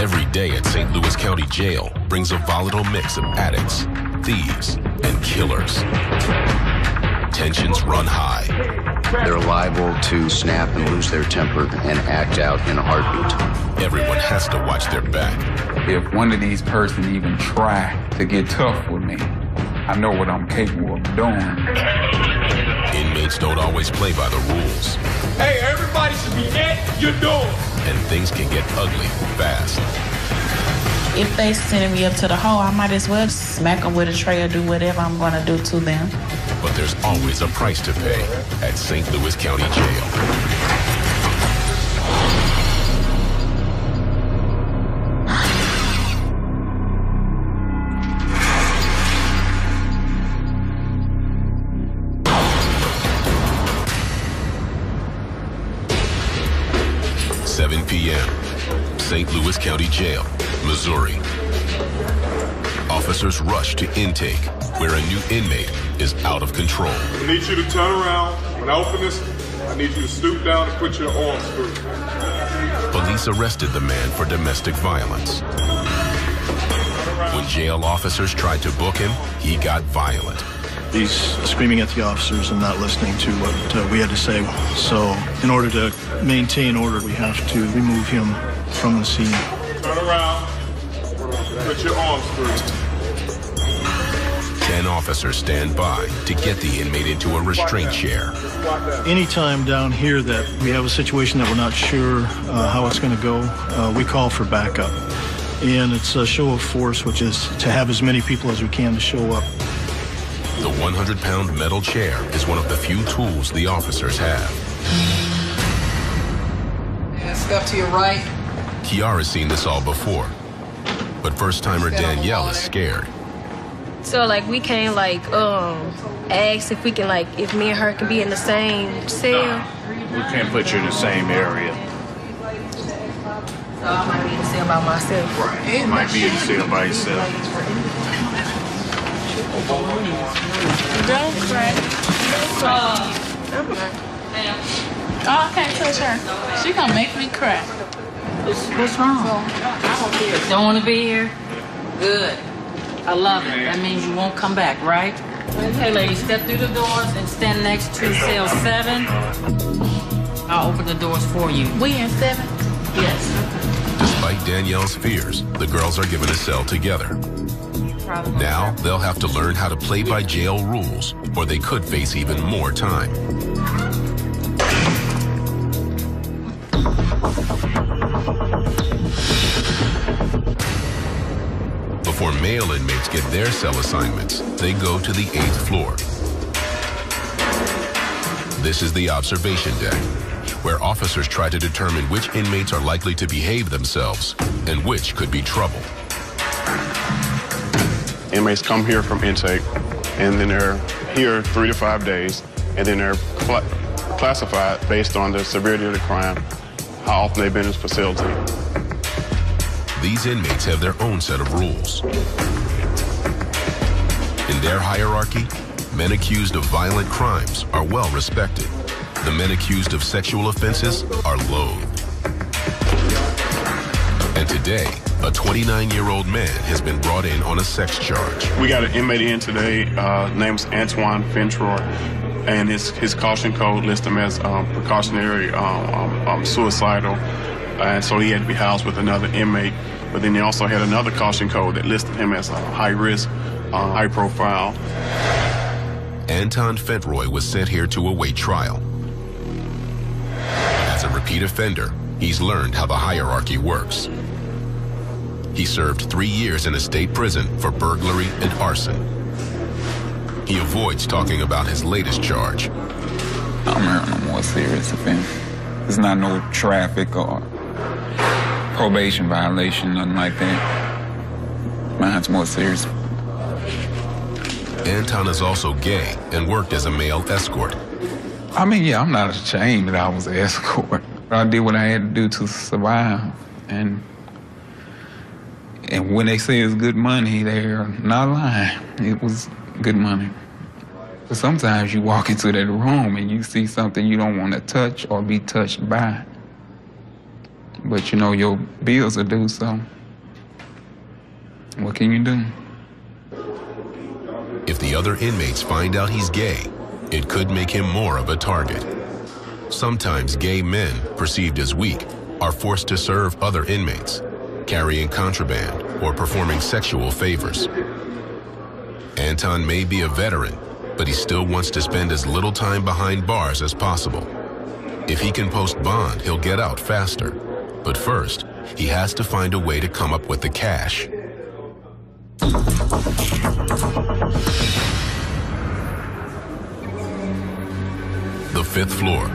Every day at Saint Louis County Jail brings a volatile mix of addicts, thieves, and killers. Tensions run high. They're liable to snap and lose their temper and act out in a heartbeat. Everyone has to watch their back. If one of these persons even try to get tough with me, I know what I'm capable of doing. Inmates don't always play by the rules. Hey, everybody should be at your door. and things can get ugly fast. If they send me up to the hole, I might as well smack them with a tray or do whatever I'm going to do to them. But there's always a price to pay at Saint Louis County Jail. seven p m Saint Louis County Jail, Missouri. Officers rush to intake, where a new inmate is out of control. I need you to turn around. When I open this, I need you to stoop down and put your arms through. Police arrested the man for domestic violence. When jail officers tried to book him, he got violent. He's screaming at the officers and not listening to what uh, we had to say. So in order to maintain order, we have to remove him from the scene. Turn around. Put your arms through. Ten officers stand by to get the inmate into a restraint chair. Anytime down here that we have a situation that we're not sure uh, how it's going to go, uh, we call for backup. And it's a show of force, which is to have as many people as we can to show up. The one hundred pound metal chair is one of the few tools the officers have. Yeah, step to your right. Kiara's seen this all before, but first-timer Danielle is scared. So, like, we can't, like, um, ask if we can, like, if me and her can be in the same cell. No, we can't put you in the same area. So I might be in the cell by myself. Right, you might be in the cell by yourself. Don't cry. Oh, I can't touch her. She gonna make me cry. What's wrong? Don't want to be here? Good. I love it. That means you won't come back, right? Okay, ladies, step through the doors and stand next to cell seven. I'll open the doors for you. We in seven? Yes. Despite Danielle's fears, the girls are given a cell together. Now, they'll have to learn how to play by jail rules, or they could face even more time. Before male inmates get their cell assignments, they go to the eighth floor. This is the observation deck, where officers try to determine which inmates are likely to behave themselves and which could be trouble. Inmates come here from intake, and then they're here three to five days, and then they're cl classified based on the severity of the crime, how often they've been in this facility. These inmates have their own set of rules. In their hierarchy, men accused of violent crimes are well respected. The men accused of sexual offenses are loathed. And today, a twenty-nine-year-old man has been brought in on a sex charge. We got an inmate in today, uh, name's Antoine Fentroy, and his, his caution code lists him as um, precautionary, um, um, um, suicidal, and so he had to be housed with another inmate. But then they also had another caution code that listed him as a high risk, uh, high profile. Anton Fentroy was sent here to await trial. As a repeat offender, he's learned how the hierarchy works. He served three years in a state prison for burglary and arson. He avoids talking about his latest charge. I'm here on a more serious offense. It's not no traffic or probation violation, nothing like that. Mine's more serious. Anton is also gay and worked as a male escort. I mean, yeah, I'm not ashamed that I was an escort. I did what I had to do to survive. And And when they say it's good money, they're not lying. It was good money. But sometimes you walk into that room and you see something you don't want to touch or be touched by. But you know your bills are due, so what can you do? If the other inmates find out he's gay, it could make him more of a target. Sometimes gay men, perceived as weak, are forced to serve other inmates, carrying contraband or performing sexual favors. Anton may be a veteran, but he still wants to spend as little time behind bars as possible. If he can post bond, he'll get out faster, But first, he has to find a way to come up with the cash. The fifth floor,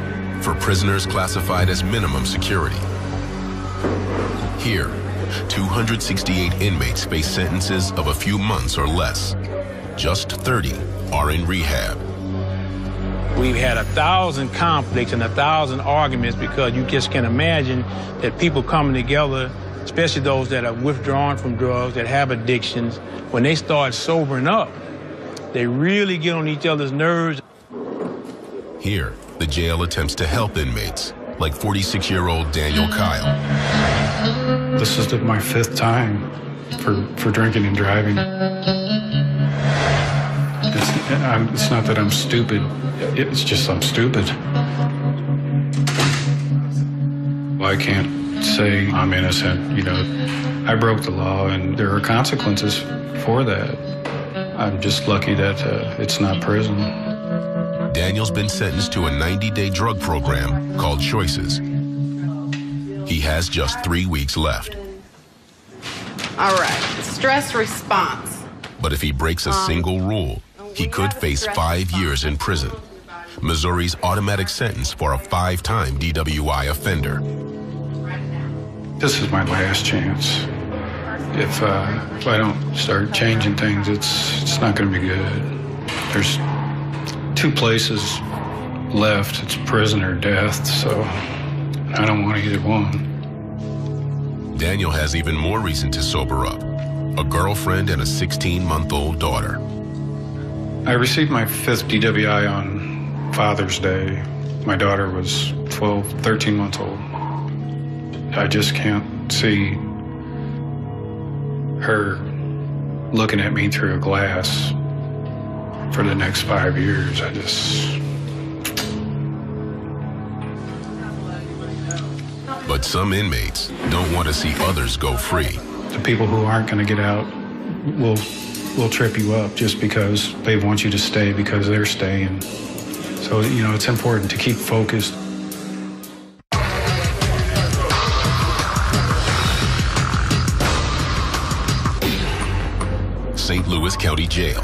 for prisoners classified as minimum security. Here, two hundred sixty-eight inmates face sentences of a few months or less. Just thirty are in rehab. We've had a thousand conflicts and a thousand arguments because you just can imagine that people coming together, especially those that are withdrawn from drugs, that have addictions, when they start sobering up, they really get on each other's nerves. Here, the jail attempts to help inmates, like forty-six-year-old Daniel Kyle. This is my fifth time for, for drinking and driving. It's, I'm, it's not that I'm stupid. It's just I'm stupid. I can't say I'm innocent, you know. I broke the law, and there are consequences for that. I'm just lucky that uh, it's not prison. Daniel's been sentenced to a ninety-day drug program called Choices. He has just three weeks left. All right, stress response. But if he breaks a single rule, he could face five years in prison. Missouri's automatic sentence for a five-time D W I offender. This is my last chance. If, uh, if I don't start changing things, it's, it's not going to be good. There's two places left. It's prison or death, so I don't want either one. Daniel has even more reason to sober up. A girlfriend and a sixteen-month-old daughter. I received my fifth D W I on Father's Day. My daughter was twelve, thirteen months old. I just can't see her looking at me through a glass for the next five years. I just... But some inmates don't want to see others go free. The people who aren't going to get out will... will trip you up just because they want you to stay because they're staying. So, you know, it's important to keep focused. Saint Louis County Jail,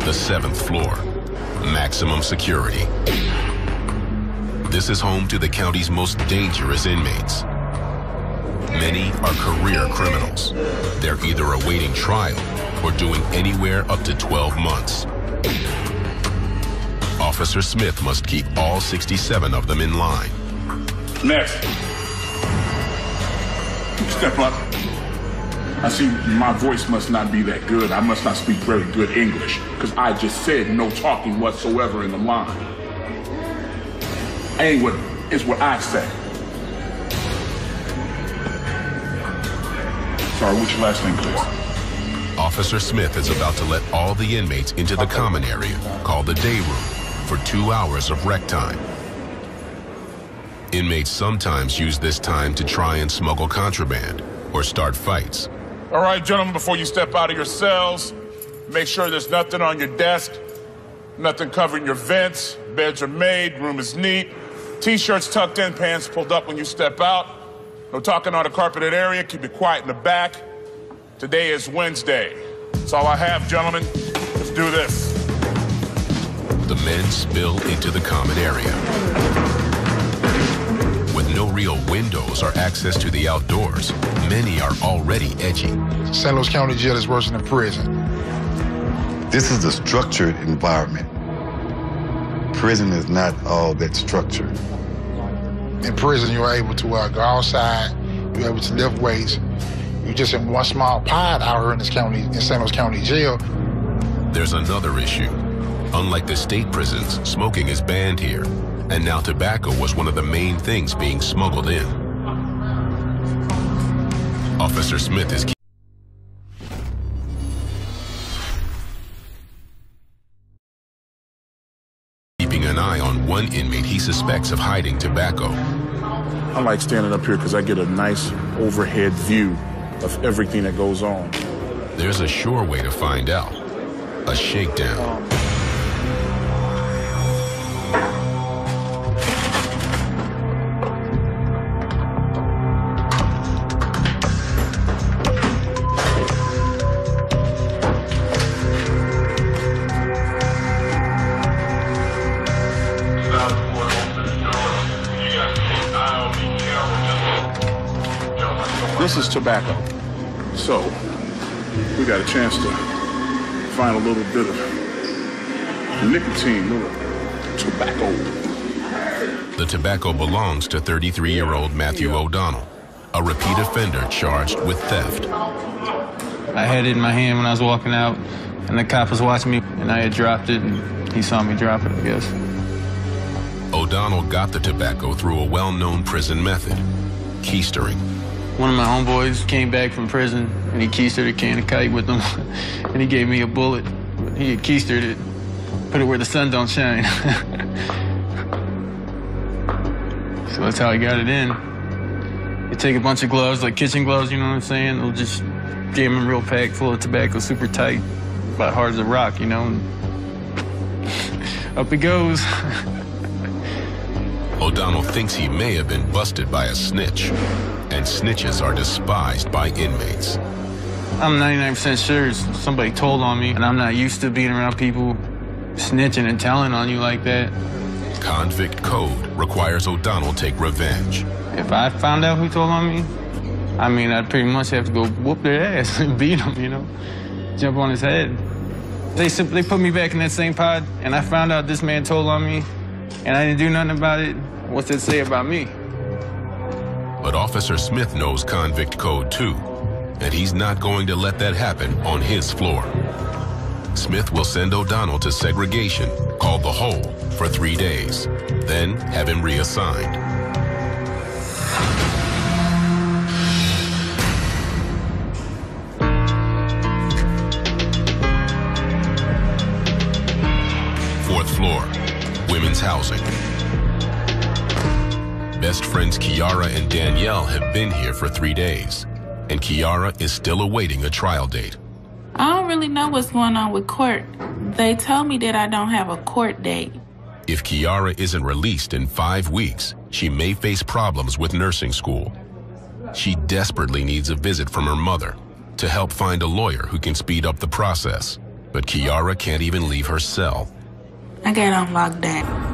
the seventh floor, maximum security. This is home to the county's most dangerous inmates. Many are career criminals. They're either awaiting trial or doing anywhere up to twelve months. Officer Smith must keep all sixty-seven of them in line. Next. Step up. I see my voice must not be that good. I must not speak very good English, because I just said no talking whatsoever in the line. I ain't what, it's what I say. Sorry, what's your last name, please? Officer Smith is about to let all the inmates into the common area, called the day room, for two hours of rec time. Inmates sometimes use this time to try and smuggle contraband or start fights. All right, gentlemen, before you step out of your cells, make sure there's nothing on your desk, nothing covering your vents, beds are made, room is neat, T-shirts tucked in, pants pulled up when you step out, no talking on a carpeted area, keep it quiet in the back. Today is Wednesday. That's all I have, gentlemen. Let's do this. The men spill into the common area. With no real windows or access to the outdoors, many are already edgy. Saint Louis County Jail is worse than a prison. This is a structured environment. Prison is not all that structured. In prison, you're able to uh, go outside, you're able to lift weights. You're just in one small pod out here in this county, in Saint Louis County Jail. There's another issue. Unlike the state prisons, smoking is banned here. And now tobacco was one of the main things being smuggled in. Officer Smith is... keeping an eye on one inmate he suspects of hiding tobacco. I like standing up here because I get a nice overhead view of everything that goes on. There's a sure way to find out. A shakedown. is tobacco. So we got a chance to find a little bit of nicotine, a little tobacco. The tobacco belongs to thirty-three-year-old Matthew O'Donnell, a repeat offender charged with theft. I had it in my hand when I was walking out, and the cop was watching me, and I had dropped it, and he saw me drop it, I guess. O'Donnell got the tobacco through a well-known prison method, keistering. One of my homeboys came back from prison, and he keistered a can of kite with him, and he gave me a bullet. He had keistered it, put it where the sun don't shine. So that's how he got it in. You take a bunch of gloves, like kitchen gloves, you know what I'm saying? They'll just give him a real pack full of tobacco, super tight, about hard as a rock, you know? And up it goes. O'Donnell thinks he may have been busted by a snitch, and snitches are despised by inmates. I'm ninety-nine percent sure somebody told on me, and I'm not used to being around people snitching and telling on you like that. Convict code requires O'Donnell take revenge. If I found out who told on me, I mean, I'd pretty much have to go whoop their ass and beat them, you know, jump on his head. They, they put me back in that same pod, and I found out this man told on me, and I didn't do nothing about it. What's it say about me? But Officer Smith knows convict code too, and he's not going to let that happen on his floor. Smith will send O'Donnell to segregation, called the Hole, for three days, then have him reassigned. Fourth floor, women's housing. Best friends Kiara and Danielle have been here for three days, and Kiara is still awaiting a trial date. I don't really know what's going on with court. They told me that I don't have a court date. If Kiara isn't released in five weeks, she may face problems with nursing school. She desperately needs a visit from her mother to help find a lawyer who can speed up the process, but Kiara can't even leave her cell. I got on lockdown.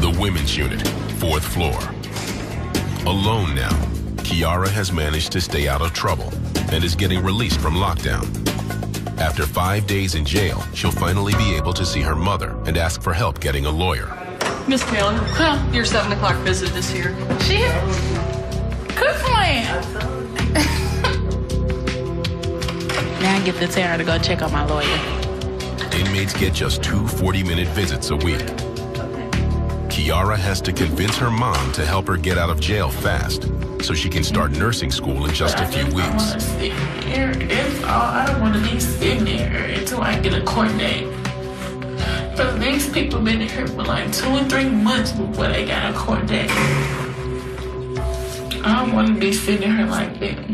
The women's unit, fourth floor. Alone now, Kiara has managed to stay out of trouble and is getting released from lockdown. After five days in jail, she'll finally be able to see her mother and ask for help getting a lawyer. Miss Taylor, huh, your seven o'clock visit this year. She? Good plan. Now I get the terror to go check on my lawyer. Inmates get just two forty-minute visits a week. Kiara has to convince her mom to help her get out of jail fast so she can start nursing school in just a few weeks. I don't want to sit here. That's all. I don't want to be sitting there until I get a court date. But these people been here for like two or three months before they got a court date. I don't want to be sitting here like that.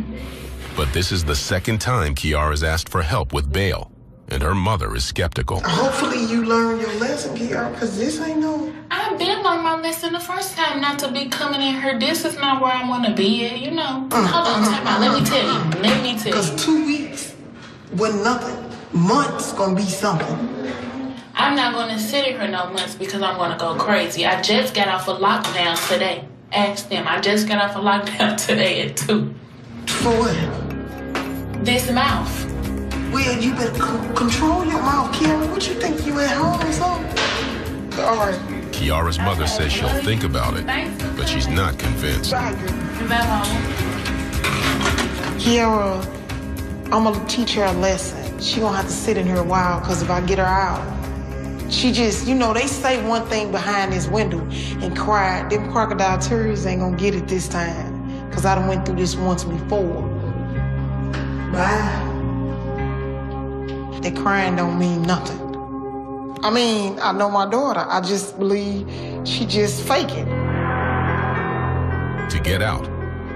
But this is the second time Kiara's asked for help with bail, and her mother is skeptical. Hopefully you learn your lesson, Kiara, because this ain't no... I did learn my lesson the first time not to be coming in here. This is not where I want to be at, you know. Uh, Hold on, uh, time out. Uh, Let me tell you. Uh, Let me tell you. Because two weeks with nothing. Months going to be something. I'm not going to sit in here no months because I'm going to go crazy. I just got off of lockdown today. Ask them. I just got off a lockdown today at two. For what? This mouth. Well, you better control your mouth, Kiara. What you think, you at home or something? All right. Kiara's mother says she'll think about it, but she's not convinced. Kiara, I'm gonna teach her a lesson. She gonna have to sit in here a while, because if I get her out, she just, you know, they say one thing behind this window and cry. Them crocodile tears ain't gonna get it this time, because I done went through this once before. Bye. That crying don't mean nothing. I mean, I know my daughter. I just believe she just faking. To get out,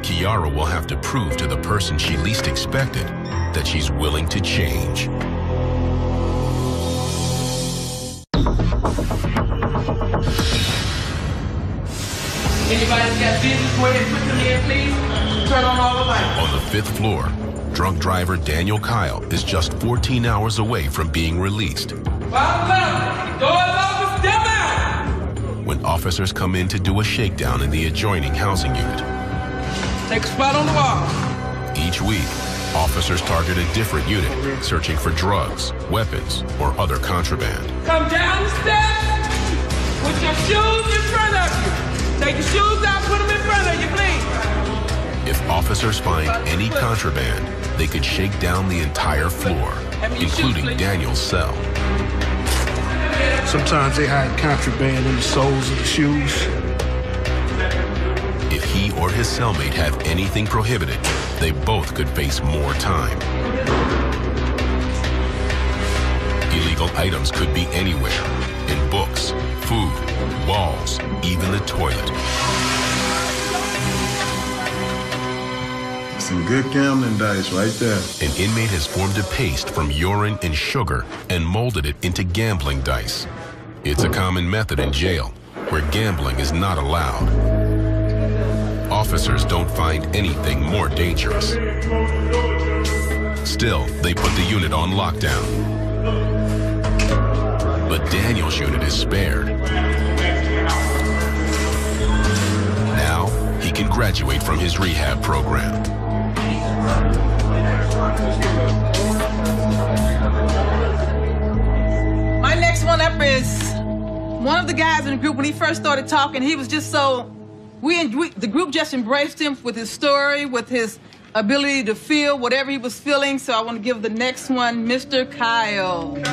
Kiara will have to prove to the person she least expected that she's willing to change. Anybody's got business, go ahead and put them in, please. Turn on all the lights. On the fifth floor, drunk driver Daniel Kyle is just fourteen hours away from being released. Well, officers come in to do a shakedown in the adjoining housing unit. Take a spot on the wall. Each week, officers target a different unit, searching for drugs, weapons, or other contraband. Come down the steps with your shoes in front of you. Take your shoes out, put them in front of you, please. If officers find any contraband, they could shake down the entire floor, including Daniel's cell. Sometimes they hide contraband in the soles of the shoes. If he or his cellmate have anything prohibited, they both could face more time. Illegal items could be anywhere, in books, food, walls, even the toilet. Some good gambling dice right there. An inmate has formed a paste from urine and sugar and molded it into gambling dice. It's a common method in jail, where gambling is not allowed. Officers don't find anything more dangerous. Still, they put the unit on lockdown. But Daniel's unit is spared. Now, he can graduate from his rehab program. My next one up is one of the guys in the group. When he first started talking, he was just so... We, we, the group just embraced him with his story, with his ability to feel whatever he was feeling. So I want to give the next one, Mister Kyle. Thank you.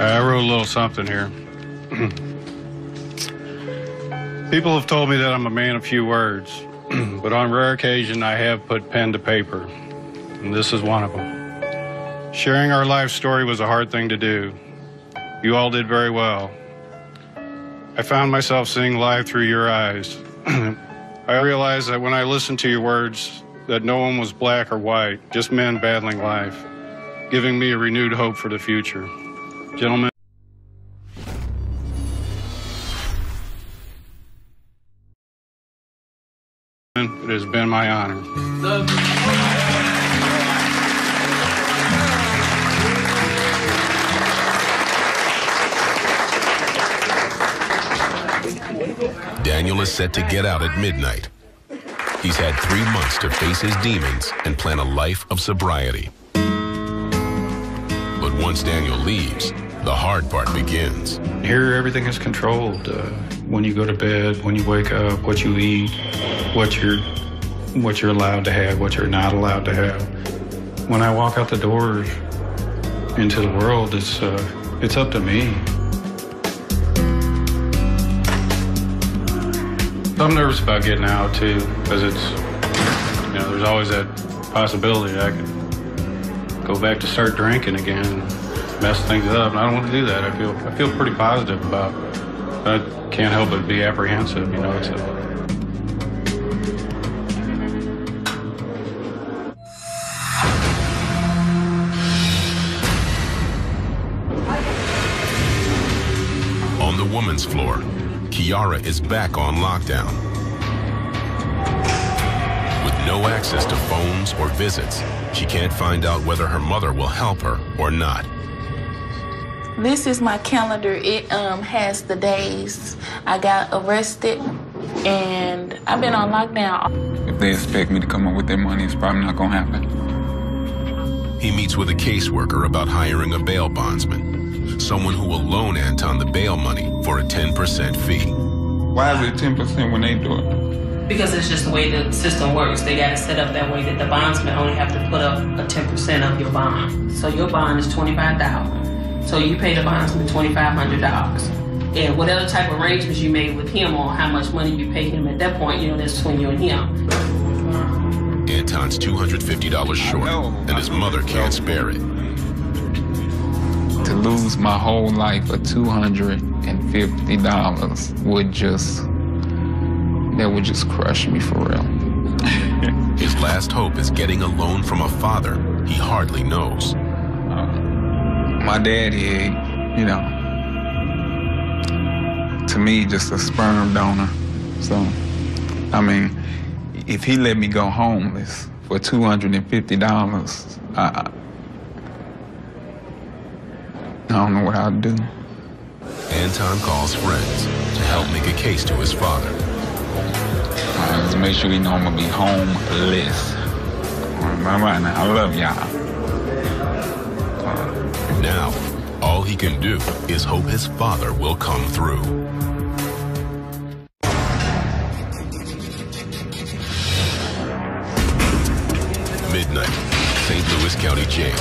I wrote a little something here. People have told me that I'm a man of few words, but on rare occasion I have put pen to paper, and this is one of them. Sharing our life story was a hard thing to do. You all did very well. I found myself seeing life through your eyes. I realized that when I listened to your words, that no one was black or white, just men battling life, giving me a renewed hope for the future. Gentlemen, it has been my honor. Daniel is set to get out at midnight. He's had three months to face his demons and plan a life of sobriety. But once Daniel leaves, the hard part begins. Here, everything is controlled. Uh, when you go to bed, when you wake up, what you eat, what you're, what you're allowed to have, what you're not allowed to have. When I walk out the door into the world, it's, uh, it's up to me. I'm nervous about getting out too, because it's, you know, there's always that possibility that I could go back to start drinking again. Mess things up, and I don't want to do that. I feel I feel pretty positive about it. I can't help but be apprehensive, you know. It's a... On the woman's floor, Kiara is back on lockdown. With no access to phones or visits, she can't find out whether her mother will help her or not. This is my calendar. It um, has the days I got arrested, and I've been on lockdown. If they expect me to come up with their money, it's probably not gonna happen. He meets with a caseworker about hiring a bail bondsman, someone who will loan Anton the bail money for a ten percent fee. Why is it ten percent when they do it? Because it's just the way the system works. They got it set up that way that the bondsman only have to put up a ten percent of your bond. So your bond is twenty-five thousand dollars. So you pay the bondsman twenty-five hundred dollars. And whatever type of arrangements you made with him on how much money you pay him at that point, you know, that's between you and him. Anton's two hundred fifty dollars short, and his mother can't spare it. To lose my whole life for two hundred fifty dollars would just, that would just crush me for real. His last hope is getting a loan from a father he hardly knows. My dad, he, you know, to me, just a sperm donor. So, I mean, if he let me go homeless for two hundred fifty dollars, I, I don't know what I'd do. Anton calls friends to help make a case to his father. I just make sure you know I'm gonna be homeless. Right now, I love y'all. Now, all he can do is hope his father will come through. Midnight, Saint Louis County Jail.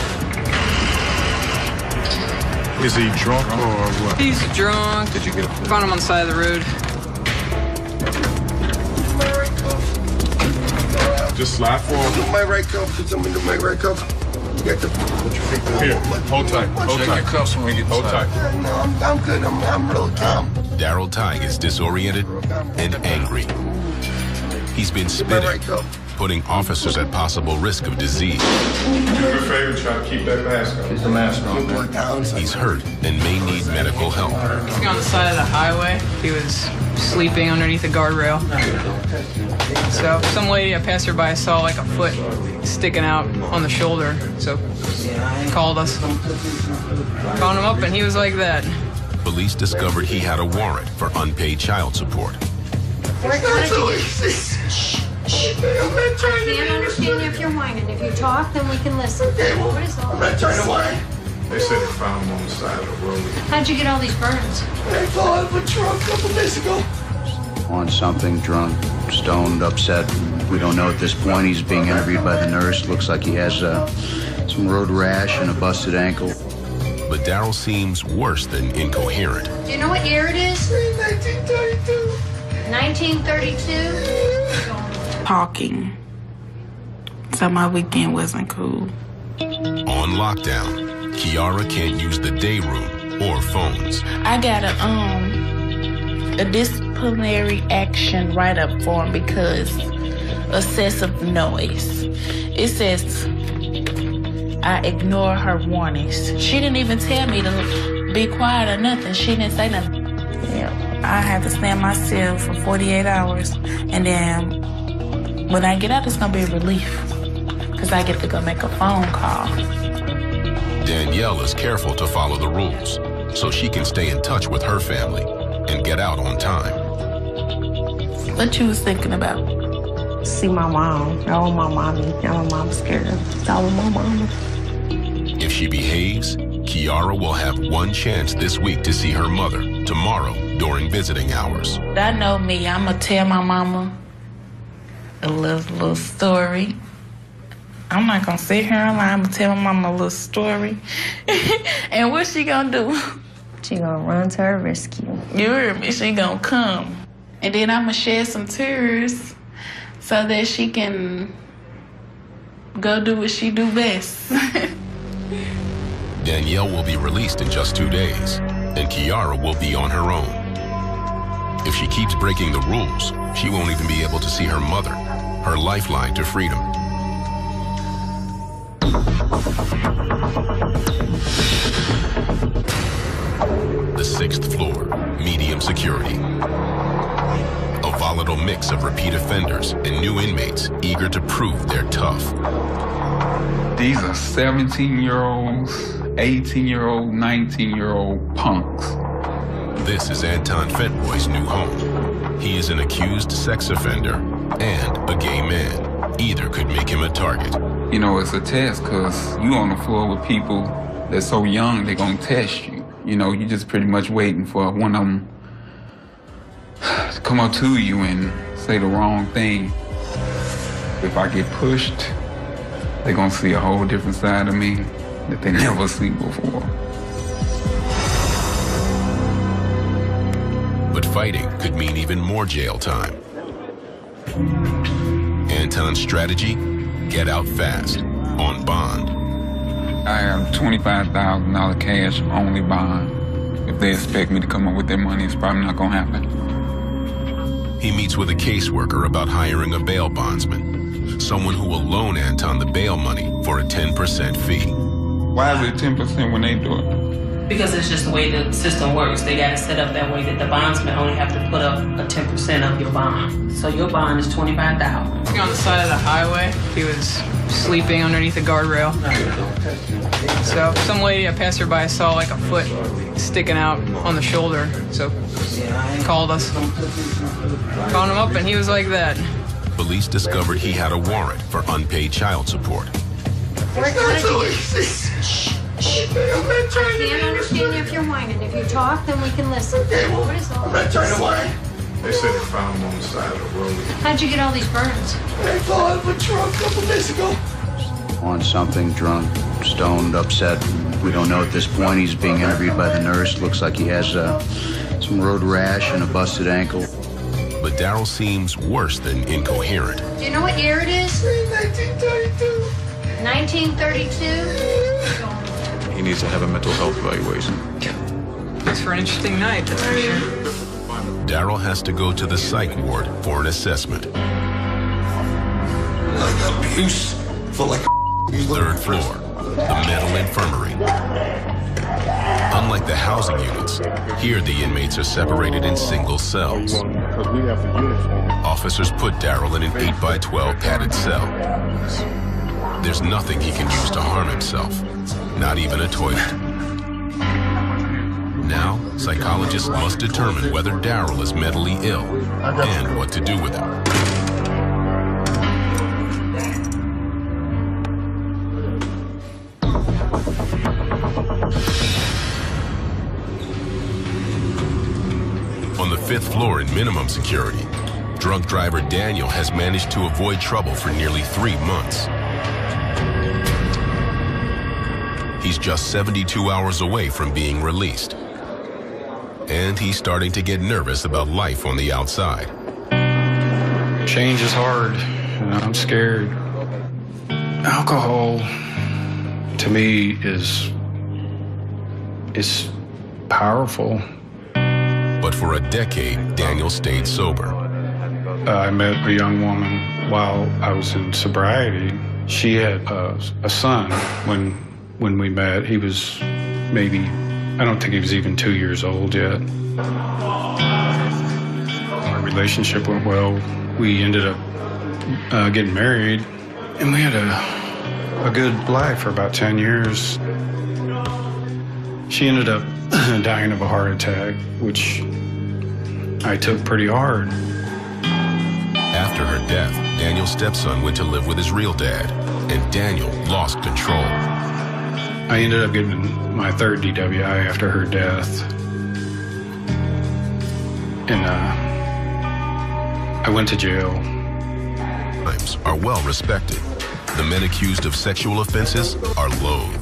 Is he drunk or what? He's drunk. Did you get him? Found him on the side of the road. Just slide for him. Do my right cuff. Do my right cuff. You got the. What you think? Here, hold tight. Hold tight. Cuffs when we get hold tight. Yeah, no, I'm, I'm good. I'm, I'm real calm. Daryl Tighe is disoriented and angry. He's been spitting, putting officers at possible risk of disease. Do me a favor, try to keep that mask on. Keep the mask on. He's hurt and may need medical help. He's on the side of the highway. He was sleeping underneath a guardrail. So some lady, a passerby, saw like a foot sticking out on the shoulder. So he called us. Found him up and he was like that. Police discovered he had a warrant for unpaid child support. We're going to shh, shh. I'm not trying to. I can't understand you if you're whining. If you talk, then we can listen. Okay, well, what is all I'm not trying to whine. They said they found him on the side of the road. How'd you get all these burns? I thought I was drunk a couple days ago. On something, drunk, stoned, upset. We don't know at this point. He's being interviewed by the nurse. Looks like he has uh, some road rash and a busted ankle. But Daryl seems worse than incoherent. Do you know what year it is? nineteen thirty-two. nineteen thirty-two. Talking. So my weekend wasn't cool. On lockdown, Kiara can't use the day room or phones. I got a um a disciplinary action write up form because excessive noise. It says I ignore her warnings. She didn't even tell me to be quiet or nothing. She didn't say nothing. Yeah. I have to stay in my cell for forty-eight hours, and then when I get out, it's gonna be a relief, because I get to go make a phone call. Danielle is careful to follow the rules, so she can stay in touch with her family and get out on time. What you was thinking about? See my mom. I want my mommy. I want mama scared. I want my mama. If she behaves, Kiara will have one chance this week to see her mother tomorrow during visiting hours. I know me. I'm going to tell my mama a little, little story. I'm not going to sit here and lie. I'm going to tell my mama a little story. And what's she going to do? She going to run to her rescue. You heard me. She going to come. And then I'm going to shed some tears so that she can go do what she do best. Danielle will be released in just two days, and Kiara will be on her own. If she keeps breaking the rules, she won't even be able to see her mother, her lifeline to freedom. The sixth floor, medium security. A volatile mix of repeat offenders and new inmates eager to prove they're tough. These are seventeen-year-olds, eighteen-year-old, nineteen-year-old punks. This is Anton Fentroy's new home. He is an accused sex offender and a gay man. Either could make him a target. You know, it's a test because you on the floor with people that's so young, they're going to test you. You know, you're just pretty much waiting for one of them to come up to you and say the wrong thing. If I get pushed, they're going to see a whole different side of me that they never seen before. But fighting could mean even more jail time. Anton's strategy, get out fast, on bond. I have twenty-five thousand dollars cash, only bond. If they expect me to come up with their money, it's probably not gonna happen. He meets with a caseworker about hiring a bail bondsman, someone who will loan Anton the bail money for a ten percent fee. Why is it ten percent when they do it? Because it's just the way the system works. They got it set up that way that the bondsmen only have to put up a ten percent of your bond. So your bond is twenty-five thousand dollars. On the side of the highway, he was sleeping underneath a guardrail. So some lady, a passerby, saw like a foot sticking out on the shoulder. So he called us. Found him up and he was like that. Police discovered he had a warrant for unpaid child support. We're gonna shh. Shh. I can't understand you if you're whining. If you talk, then we can listen. Okay, well, what is all I'm not trying to whine. They said they found him on the side of the road. How'd you get all these burns? They fell out of a truck a couple days ago. On something, drunk, stoned, upset. We don't know at this point. He's being interviewed by the nurse. Looks like he has uh, some road rash and a busted ankle. But Daryl seems worse than incoherent. Do you know what year it is? nineteen thirty-two. nineteen thirty-two? He needs to have a mental health evaluation. Thanks for an interesting night, that's for sure. Daryl has to go to the psych ward for an assessment. Like abuse for like Third floor, the mental infirmary. Unlike the housing units, here the inmates are separated in single cells. Officers put Daryl in an eight by twelve padded cell. There's nothing he can use to harm himself, not even a toilet. Now, psychologists must determine whether Daryl is mentally ill and what to do with him. On the fifth floor in minimum security, drunk driver Daniel has managed to avoid trouble for nearly three months. He's just seventy-two hours away from being released. And he's starting to get nervous about life on the outside. Change is hard, and I'm scared. Alcohol, to me, is, is powerful. But for a decade, Daniel stayed sober. I met a young woman while I was in sobriety. She had a, a son when When we met. He was maybe, I don't think he was even two years old yet. Our relationship went well. We ended up uh, getting married, and we had a, a good life for about ten years. She ended up dying of a heart attack, which I took pretty hard. After her death, Daniel's stepson went to live with his real dad, and Daniel lost control. I ended up getting my third D W I after her death. And uh, I went to jail. Crimes are well respected. The men accused of sexual offenses are loathed.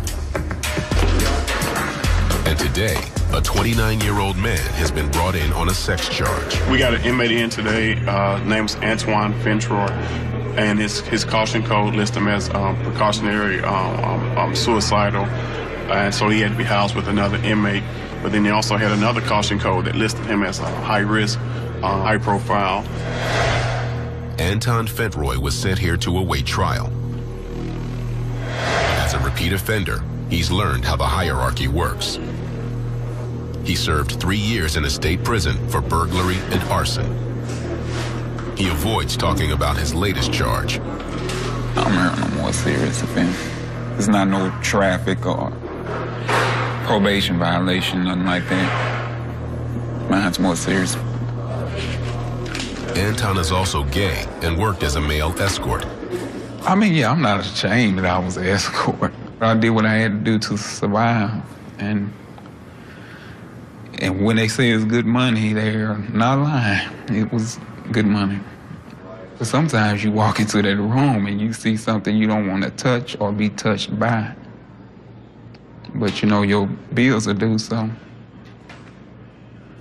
And today, a twenty-nine-year-old man has been brought in on a sex charge. We got an inmate in today, uh, name's Antoine Fentroy. And his, his caution code lists him as um, precautionary, um, um, um, suicidal, and so he had to be housed with another inmate. But then they also had another caution code that listed him as a high risk, uh, high profile. Anton Fentroy was sent here to await trial. As a repeat offender, he's learned how the hierarchy works. He served three years in a state prison for burglary and arson. He avoids talking about his latest charge. I'm here on a more serious offense. It's not no traffic or probation violation, nothing like that. Mine's more serious. Anton is also gay and worked as a male escort. I mean, yeah, I'm not ashamed that I was an escort. I did what I had to do to survive. And, and when they say it's good money, they're not lying. It was good money. But sometimes you walk into that room and you see something you don't want to touch or be touched by. But you know your bills are due, so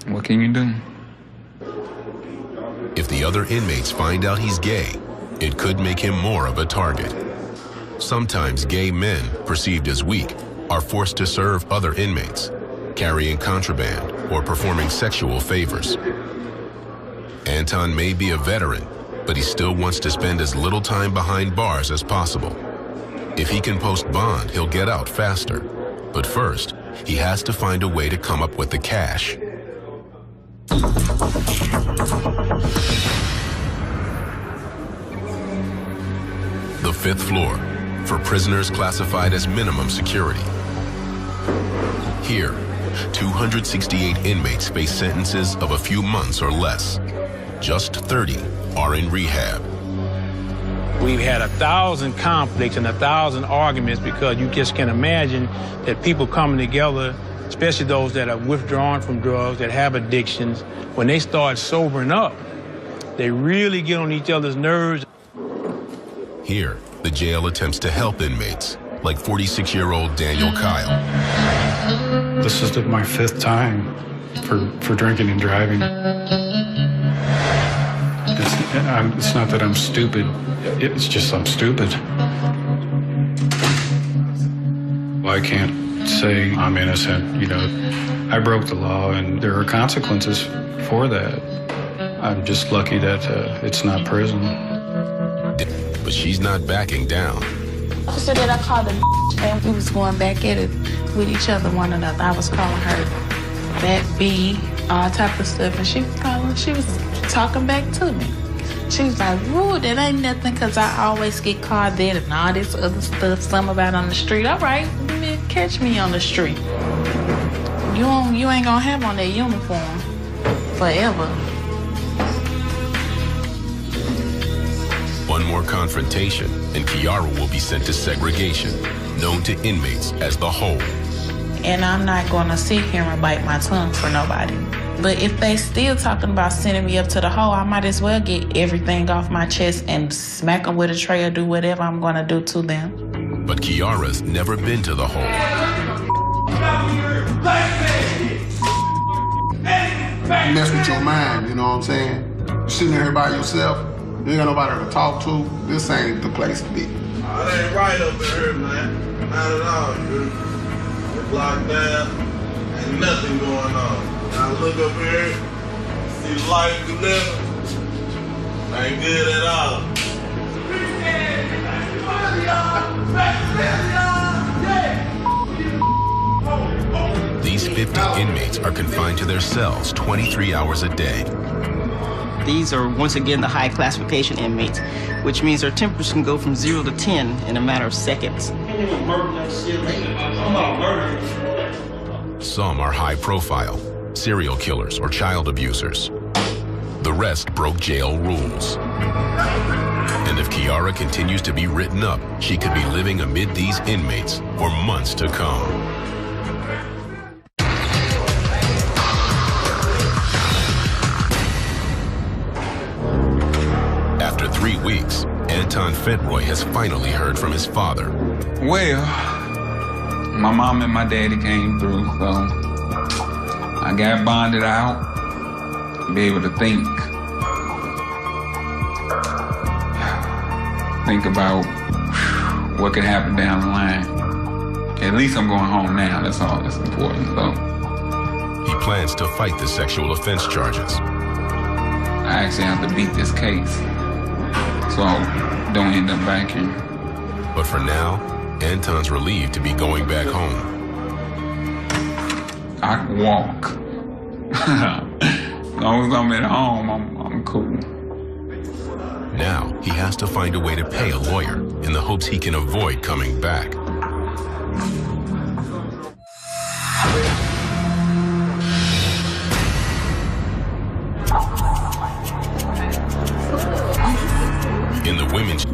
what can you do? If the other inmates find out he's gay, it could make him more of a target. Sometimes gay men, perceived as weak, are forced to serve other inmates, carrying contraband or performing sexual favors. Anton may be a veteran, but he still wants to spend as little time behind bars as possible. If he can post bond, he'll get out faster. But first, he has to find a way to come up with the cash. The fifth floor, for prisoners classified as minimum security. Here, two hundred sixty-eight inmates face sentences of a few months or less. Just thirty are in rehab. We've had a thousand conflicts and a thousand arguments because you just can imagine that people coming together, especially those that are withdrawn from drugs, that have addictions, when they start sobering up, they really get on each other's nerves. Here, the jail attempts to help inmates, like forty-six-year-old Daniel Kyle. This is my fifth time for, for drinking and driving. It's, I'm, it's not that I'm stupid. It's just I'm stupid. I can't say I'm innocent, you know. I broke the law, and there are consequences for that. I'm just lucky that uh, it's not prison. But she's not backing down. Officer that I called a and we was going back at it with each other, one another. I was calling her that B, all type of stuff, and she was calling, she was talking back to me. She was like, whoa, that ain't nothing, because I always get caught there and all this other stuff, some about on the street. All right, catch me on the street. You, don't, you ain't going to have on that uniform forever. One more confrontation, and Kiara will be sent to segregation, known to inmates as the hole. And I'm not going to sit here and bite my tongue for nobody. But if they still talking about sending me up to the hole, I might as well get everything off my chest and smack them with a tray or do whatever I'm gonna do to them. But Kiara's never been to the hole. You mess with your mind, you know what I'm saying? You're sitting here by yourself, you ain't got nobody to talk to, this ain't the place to be. Oh, that ain't right over here, man. Not at all, dude. We're blocked down, ain't nothing going on. I look up here, see life to live. Ain't good at all. These fifty inmates are confined to their cells twenty-three hours a day. These are once again the high classification inmates, which means their tempers can go from zero to ten in a matter of seconds. Some are high profile, serial killers or child abusers. The rest broke jail rules. And if Kiara continues to be written up, she could be living amid these inmates for months to come. After three weeks, Anton Fentroy has finally heard from his father. Well, my mom and my daddy came through, so I got bonded out to be able to think. Think about what could happen down the line. At least I'm going home now. That's all that's important, though. He plans to fight the sexual offense charges. I actually have to beat this case, so I don't end up back here. But for now, Anton's relieved to be going back home. I can walk. As long as I'm at home, I'm, I'm cool. Now, he has to find a way to pay a lawyer in the hopes he can avoid coming back. In the women's,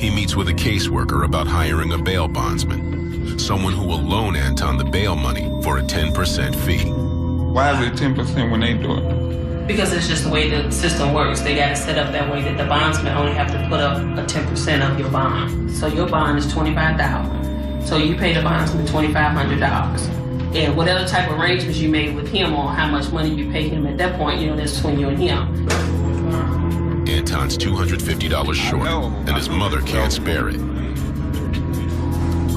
he meets with a caseworker about hiring a bail bondsman. Someone who will loan Anton the bail money for a ten percent fee. Why is it ten percent when they do it? Because it's just the way the system works. They got it set up that way that the bondsmen only have to put up a ten percent of your bond. So your bond is twenty-five thousand dollars. So you pay the bondsman twenty-five hundred dollars. And whatever type of arrangements you made with him on how much money you pay him at that point, you know, that's between you and him. Anton's two hundred fifty dollars short, and his mother can't spare it.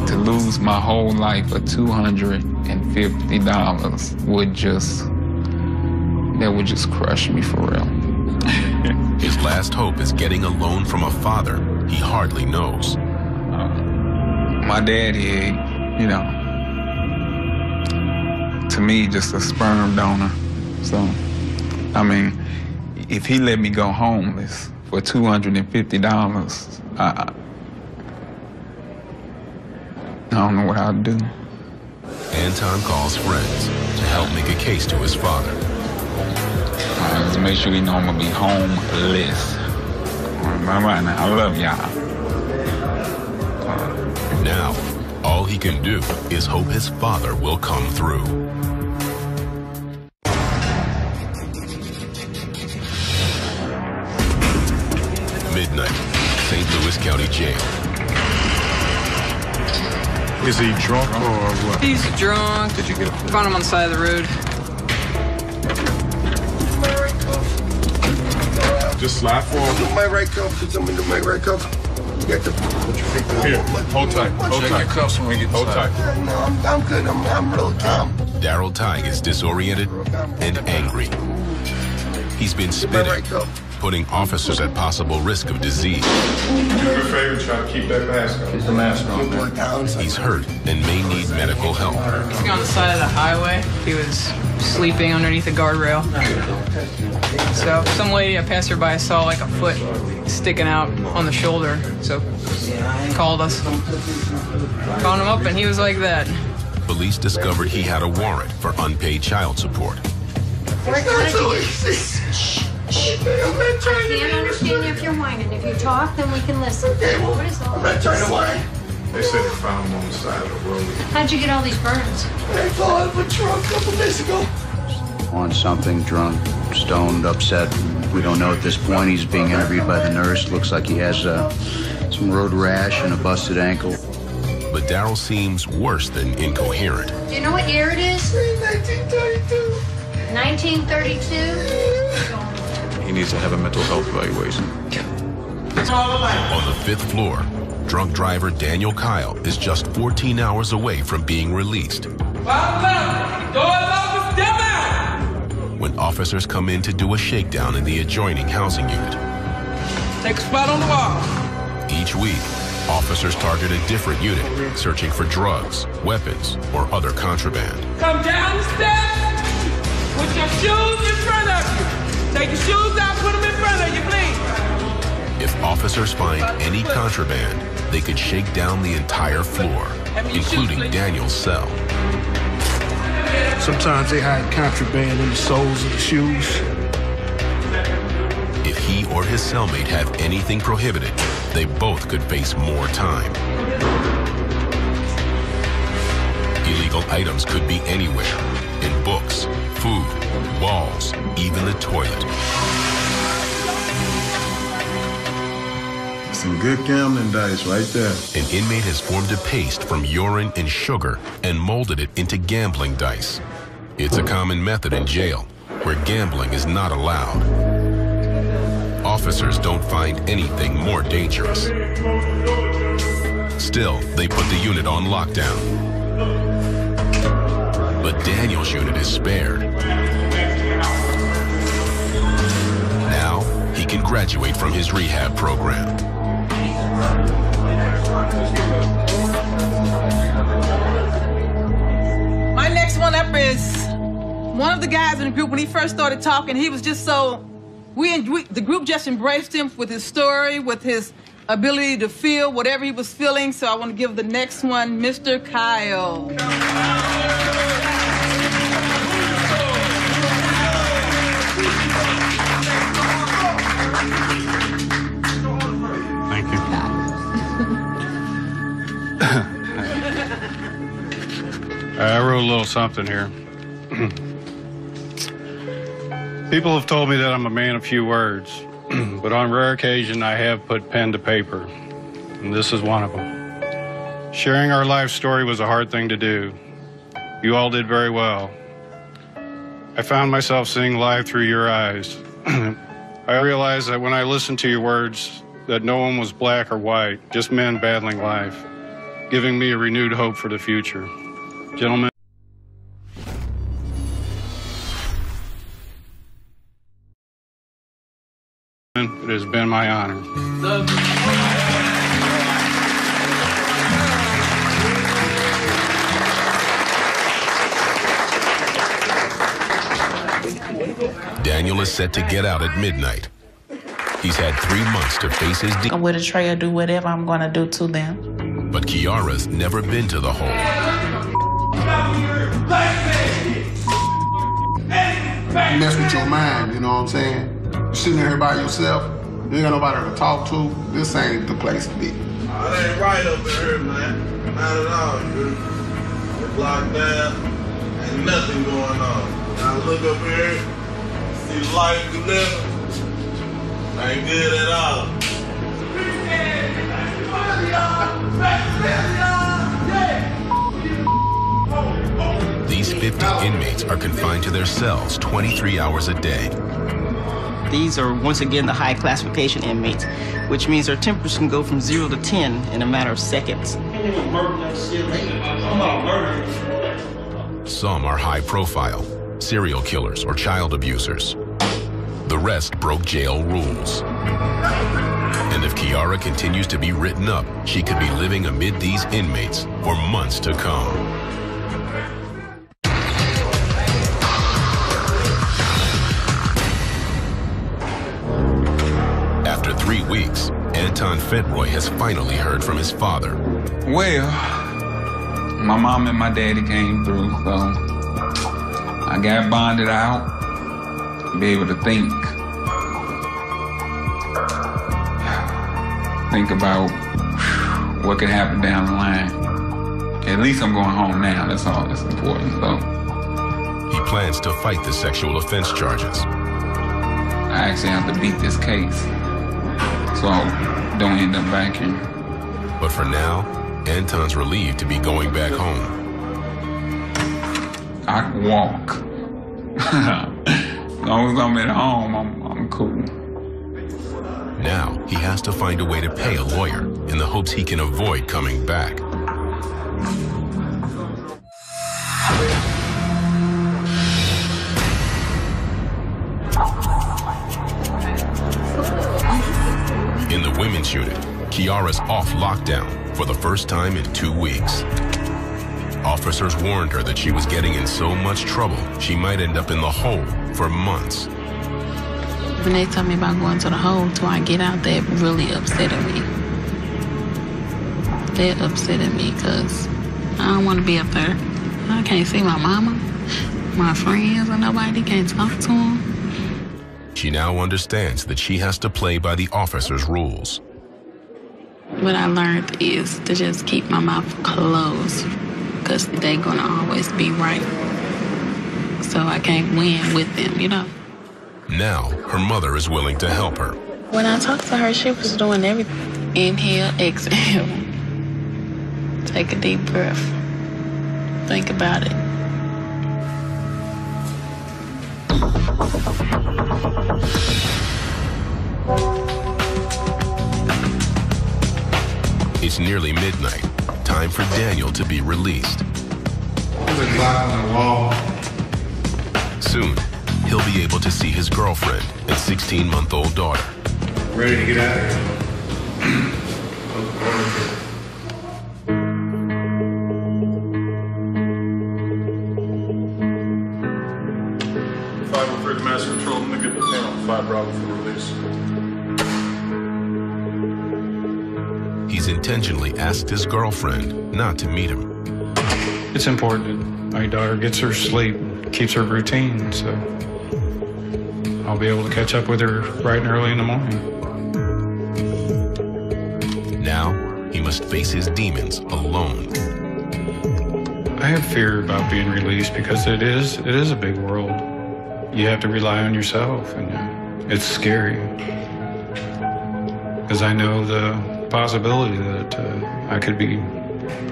To lose my whole life for two hundred fifty dollars would just, that would just crush me for real. His last hope is getting a loan from a father he hardly knows. Uh, my daddy, you know, to me, just a sperm donor. So, I mean, if he let me go homeless for two hundred fifty dollars, I, I don't know what I'd do. Anton calls friends to help make a case to his father. Uh, just make sure you know I'm gonna be homeless. All right, now, I love y'all. Uh, now, all he can do is hope his father will come through. Midnight, Saint Louis County Jail. Is he drunk or what? He's drunk. Did you get him? Found him on the side of the road. Just slide for him. Do my right cuff. Do something to my right cuff. You got the. Put your feet down. Here, hold tight. Hold tight. Cuffs when we get hold tight. Yeah, no, I'm, I'm good. I'm, I'm real calm. Daryl Tighe is disoriented and angry. He's been spitting, putting officers at possible risk of disease. Do me a favor, try to keep that mask on. Keep the mask on. He's hurt and may need medical help. He's on the side of the highway. He was sleeping underneath a guardrail. So some lady, a passerby, saw like a foot sticking out on the shoulder. So he called us. Found him up and he was like that. Police discovered he had a warrant for unpaid child support. I'm not trying to. I can't understand you if you're whining. If you talk, then we can listen. Okay, well, what is all I'm not trying to whine. They said they found him on the side of the road. How'd you get all these burns? I fell out of a truck a couple days ago. On something, drunk, stoned, upset. We don't know at this point. He's being interviewed by the nurse. Looks like he has uh, some road rash and a busted ankle. But Daryl seems worse than incoherent. Do you know what year it is? nineteen thirty-two. nineteen thirty-two? He needs to have a mental health evaluation. On the fifth floor, drunk driver Daniel Kyle is just fourteen hours away from being released. When officers come in to do a shakedown in the adjoining housing unit. Take a spot on the wall. Each week, officers target a different unit, searching for drugs, weapons, or other contraband. Come down the steps with your shoes in front of you. Take your shoes out, put them in front of you, please. If officers find any contraband, they could shake down the entire floor, including Daniel's cell. Sometimes they hide contraband in the soles of the shoes. If he or his cellmate have anything prohibited, they both could face more time. Illegal items could be anywhere, in books, food, walls, even the toilet. Some good gambling dice right there. An inmate has formed a paste from urine and sugar and molded it into gambling dice. It's a common method in jail, where gambling is not allowed. Officers don't find anything more dangerous. Still, they put the unit on lockdown. But Daniel's unit is spared. Now, he can graduate from his rehab program. My next one up is one of the guys in the group. When he first started talking, he was just so, we, we the group just embraced him with his story, with his ability to feel whatever he was feeling. So I want to give the next one, Mister Kyle. I wrote a little something here. People have told me that I'm a man of few words, but on rare occasion I have put pen to paper, and this is one of them. Sharing our life story was a hard thing to do. You all did very well. I found myself seeing life through your eyes. I realized that when I listened to your words, that no one was black or white, just men battling life, giving me a renewed hope for the future. Gentlemen. It has been my honor. The Daniel is set to get out at midnight. He's had three months to face his deal. I'm with a tray or do whatever I'm going to do to them. But Kiara's never been to the home. You mess with your mind, you know what I'm saying? You're sitting here by yourself. You ain't got nobody to talk to. This ain't the place to be. Oh, that ain't right over here, man. Not at all, dude. We're blocked down. Ain't nothing going on. Now I look over here, see life to live. Ain't good at all. These fifty inmates are confined to their cells twenty-three hours a day. These are once again the high classification inmates, which means their tempers can go from zero to ten in a matter of seconds. Some are high profile, serial killers or child abusers. The rest broke jail rules. And if Kiara continues to be written up, she could be living amid these inmates for months to come. After three weeks, Anton Fentroy has finally heard from his father. Well, my mom and my daddy came through, so I got bonded out. Be able to think, think about what could happen down the line. At least I'm going home now, that's all that's important, so. He plans to fight the sexual offense charges. I actually have to beat this case, so I don't end up back here. But for now, Anton's relieved to be going back home. I can walk. As long as I'm at home, I'm, I'm cool. Now, he has to find a way to pay a lawyer in the hopes he can avoid coming back. In the women's unit, Kiara's off lockdown for the first time in two weeks. Officers warned her that she was getting in so much trouble, she might end up in the hole for months. When they tell me about going to the hole till I get out, they're really upset at me. They're upset at me because I don't want to be up there. I can't see my mama, my friends, and nobody can't talk to them. She now understands that she has to play by the officers' rules. What I learned is to just keep my mouth closed, because they're going to always be right. So I can't win with them, you know? Now, her mother is willing to help her. When I talked to her, she was doing everything. Inhale, exhale. Take a deep breath. Think about it. It's nearly midnight. Time for Daniel to be released. There's a clock on the wall. Soon, he'll be able to see his girlfriend and sixteen-month-old daughter. Ready to get out of here. five oh three to Master Patrol, I'm gonna get the pin on five Bravo for release. He's intentionally asked his girlfriend not to meet him. It's important that my daughter gets her sleep, keeps her routine, so I'll be able to catch up with her bright and early in the morning. Now, he must face his demons alone. I have fear about being released because it is, it is a big world. You have to rely on yourself, and it's scary. Because I know the possibility that uh, I could be,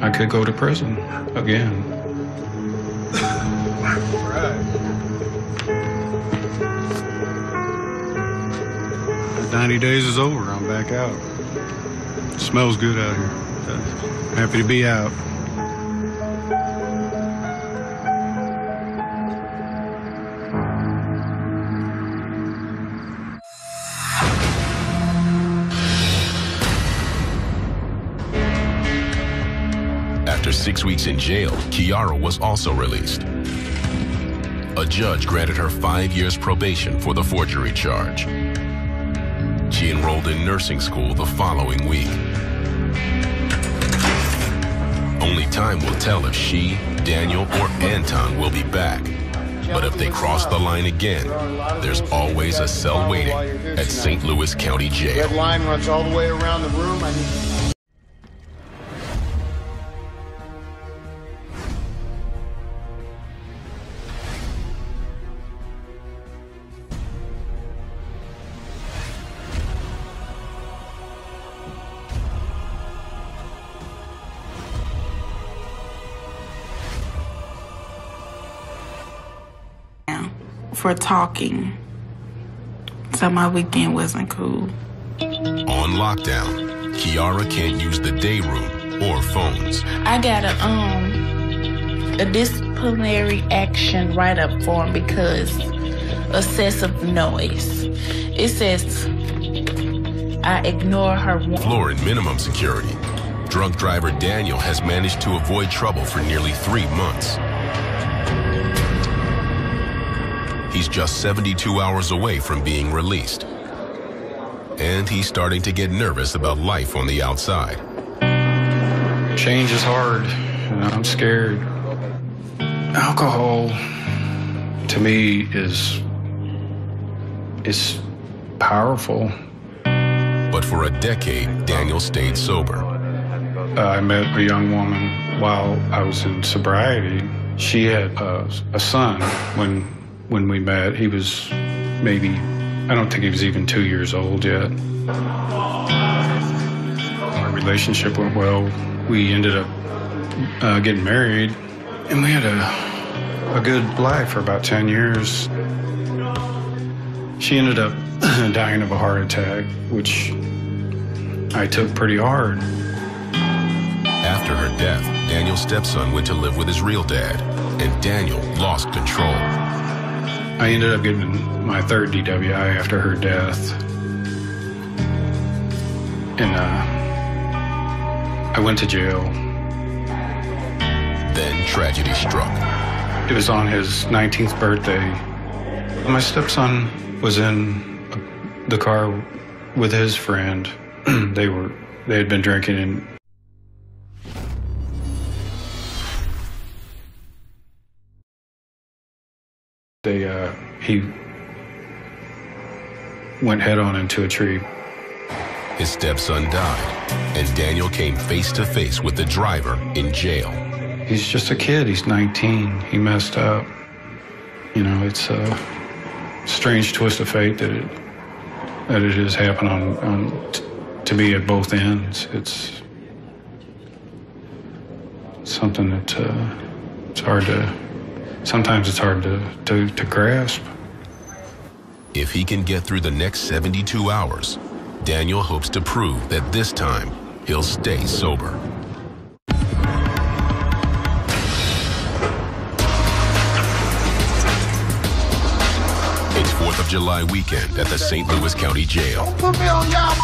I could go to prison again. Right. ninety days is over, I'm back out. It smells good out here. Uh, happy to be out. After six weeks in jail, Kiara was also released. a judge granted her five years probation for the forgery charge. She enrolled in nursing school the following week. Only time will tell if she, Daniel, or Anton will be back. But if they cross the line again, there's always a cell waiting at Saint Louis County Jail. That line runs all the way around the room. I need for talking, so my weekend wasn't cool. On lockdown, Kiara can't use the day room or phones. I got a um a disciplinary action write-up form because excessive noise. It says I ignore her warning. Floor in minimum security. Drunk driver Daniel has managed to avoid trouble for nearly three months. He's just seventy-two hours away from being released. And he's starting to get nervous about life on the outside. Change is hard, and I'm scared. Alcohol, to me, is, is powerful. But for a decade, Daniel stayed sober. I met a young woman while I was in sobriety. She had a, a son when When we met. He was maybe, I don't think he was even two years old yet. Our relationship went well. We ended up uh, getting married, and we had a, a good life for about ten years. She ended up dying of a heart attack, which I took pretty hard. After her death, Daniel's stepson went to live with his real dad, and Daniel lost control. I ended up getting my third D W I after her death. And uh, I went to jail. Then tragedy struck. It was on his nineteenth birthday. My stepson was in the car with his friend. They were, they had been drinking, and They, uh, he went head-on into a tree. His stepson died, and Daniel came face-to-face with the driver in jail. He's just a kid. He's nineteen. He messed up. You know, it's a strange twist of fate that it, that it has happened on, on t to me at both ends. It's something that uh, it's hard to... Sometimes it's hard to, to, to grasp. If he can get through the next seventy-two hours, Daniel hopes to prove that this time he'll stay sober. It's fourth of July weekend at the Saint Louis County Jail. Don't put me on y'all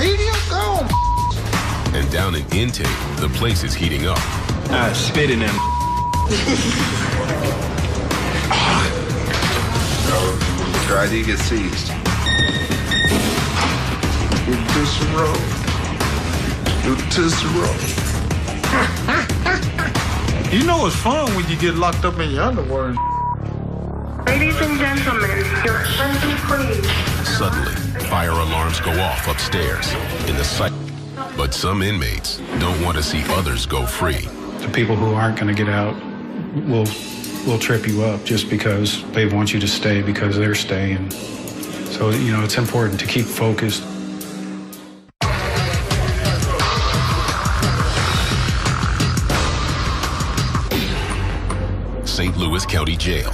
media, go on. And down in Intake, the place is heating up. I spit in them. Try to get seized. Roll. You know it's fun when you get locked up in your underwear. Ladies and gentlemen, your attention please. Suddenly, fire alarms go off upstairs in the site. But some inmates don't want to see others go free. The people who aren't going to get out will will trip you up just because they want you to stay because they're staying. So, you know, it's important to keep focused. Saint Louis County Jail,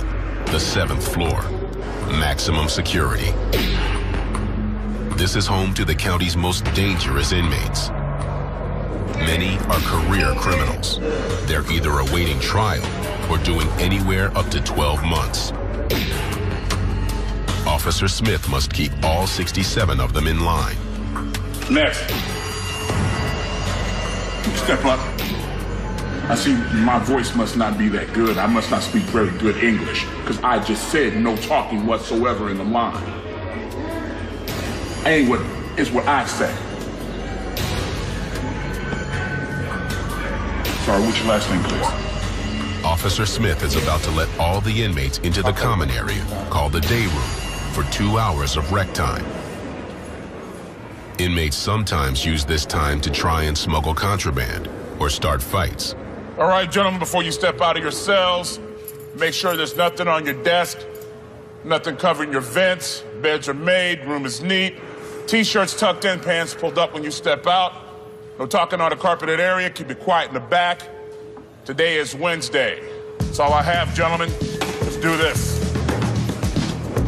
the seventh floor, maximum security. This is home to the county's most dangerous inmates. Many are career criminals. They're either awaiting trial or doing anywhere up to twelve months. Officer Smith must keep all sixty-seven of them in line. Next. Step up. I see my voice must not be that good. I must not speak very good English, because I just said no talking whatsoever in the line. I ain't what, it's what I say. Sorry, what's your last name, please? Officer Smith is about to let all the inmates into the okay. common area, called the day room, for two hours of rec time. Inmates sometimes use this time to try and smuggle contraband or start fights. All right, gentlemen, before you step out of your cells, make sure there's nothing on your desk, nothing covering your vents, beds are made, room is neat, T-shirts tucked in, pants pulled up when you step out, no talking on a carpeted area, keep it quiet in the back. Today is Wednesday. That's all I have, gentlemen. Let's do this.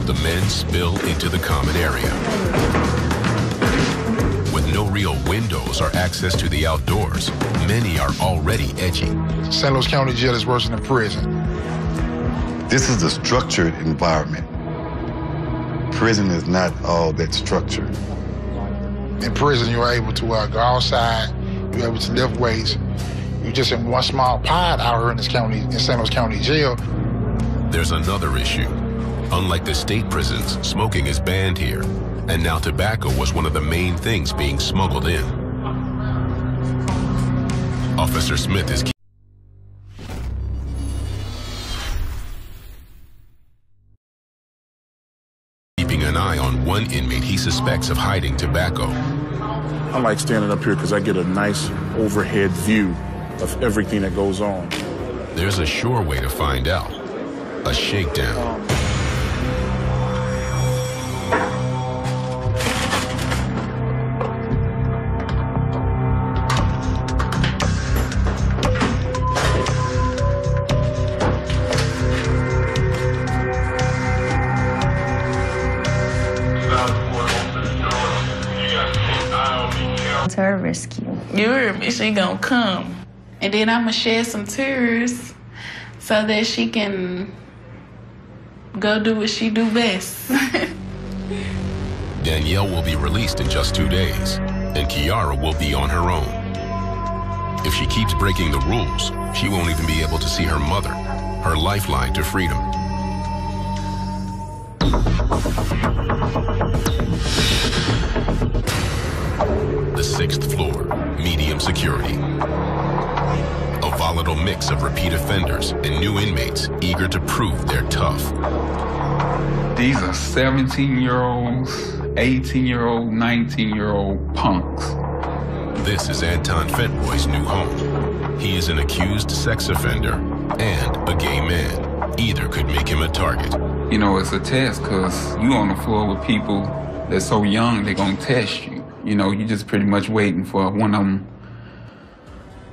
The men spill into the common area. No real windows or access to the outdoors. Many are already edgy. Saint Louis County Jail is worse than prison. This is a structured environment. Prison is not all that structured. In prison, you're able to uh, go outside, you're able to lift weights. You're just in one small pod out here in this county, in Saint Louis County Jail. There's another issue. Unlike the state prisons, smoking is banned here. And now tobacco was one of the main things being smuggled in. Officer Smith is... keeping an eye on one inmate he suspects of hiding tobacco. I like standing up here because I get a nice overhead view of everything that goes on. There's a sure way to find out. A shakedown. You heard me, she gonna come. And then I'ma shed some tears so that she can go do what she do best. Danielle will be released in just two days, and Kiara will be on her own. If she keeps breaking the rules, she won't even be able to see her mother, her lifeline to freedom. The sixth floor, medium security. A volatile mix of repeat offenders and new inmates eager to prove they're tough. These are seventeen-year-olds, eighteen-year-old, nineteen-year-old punks. This is Anton Fentroy's new home. He is an accused sex offender and a gay man. Either could make him a target. You know, it's a test because you on the floor with people that's so young, they're gonna test you. You know, you're just pretty much waiting for one of them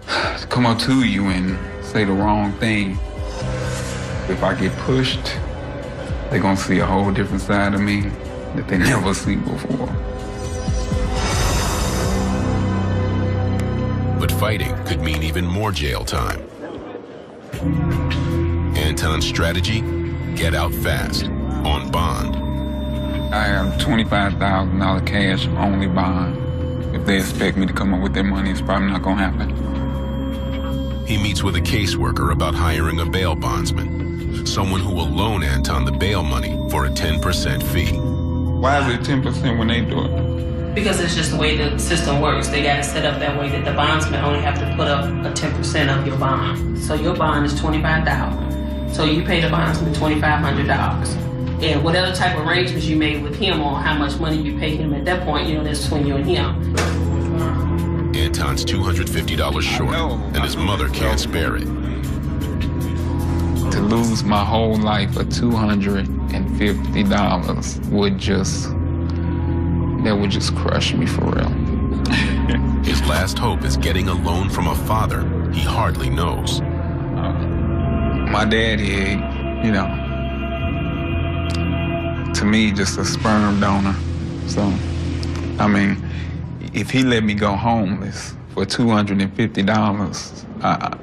to come up to you and say the wrong thing. If I get pushed, they're gonna see a whole different side of me that they never seen before. But fighting could mean even more jail time. Anton's strategy, get out fast, on bond. I have twenty-five thousand dollars cash only bond. If they expect me to come up with their money, it's probably not gonna happen. He meets with a caseworker about hiring a bail bondsman, someone who will loan Anton the bail money for a ten percent fee. Why is it ten percent when they do it? Because it's just the way the system works. They got it set up that way that the bondsman only have to put up a ten percent of your bond. So your bond is twenty-five thousand dollars. So you pay the bondsman twenty-five hundred dollars. And whatever type of arrangements you made with him on how much money you pay him at that point, you know, that's between you and him. Anton's two hundred fifty dollars short, and his mother can't spare it. To lose my whole life for two hundred fifty dollars would just, that would just crush me for real. His last hope is getting a loan from a father he hardly knows. My daddy, you know, to me, just a sperm donor. So, I mean, if he let me go homeless for two hundred fifty dollars, I,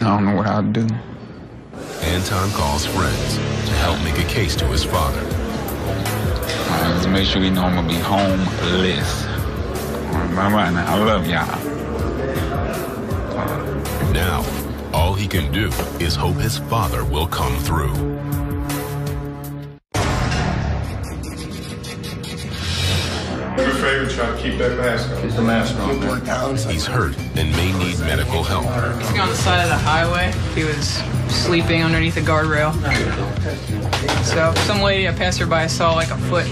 I don't know what I'd do. Anton calls friends to help make a case to his father. I just make sure you know I'm gonna be homeless. All right, all right now, I love y'all. Now, all he can do is hope his father will come through. Do a favor, try to keep that mask on. Keep the mask on. He's hurt and may need medical help. He's on the side of the highway. He was sleeping underneath a guardrail. So some lady, a passerby, saw like a foot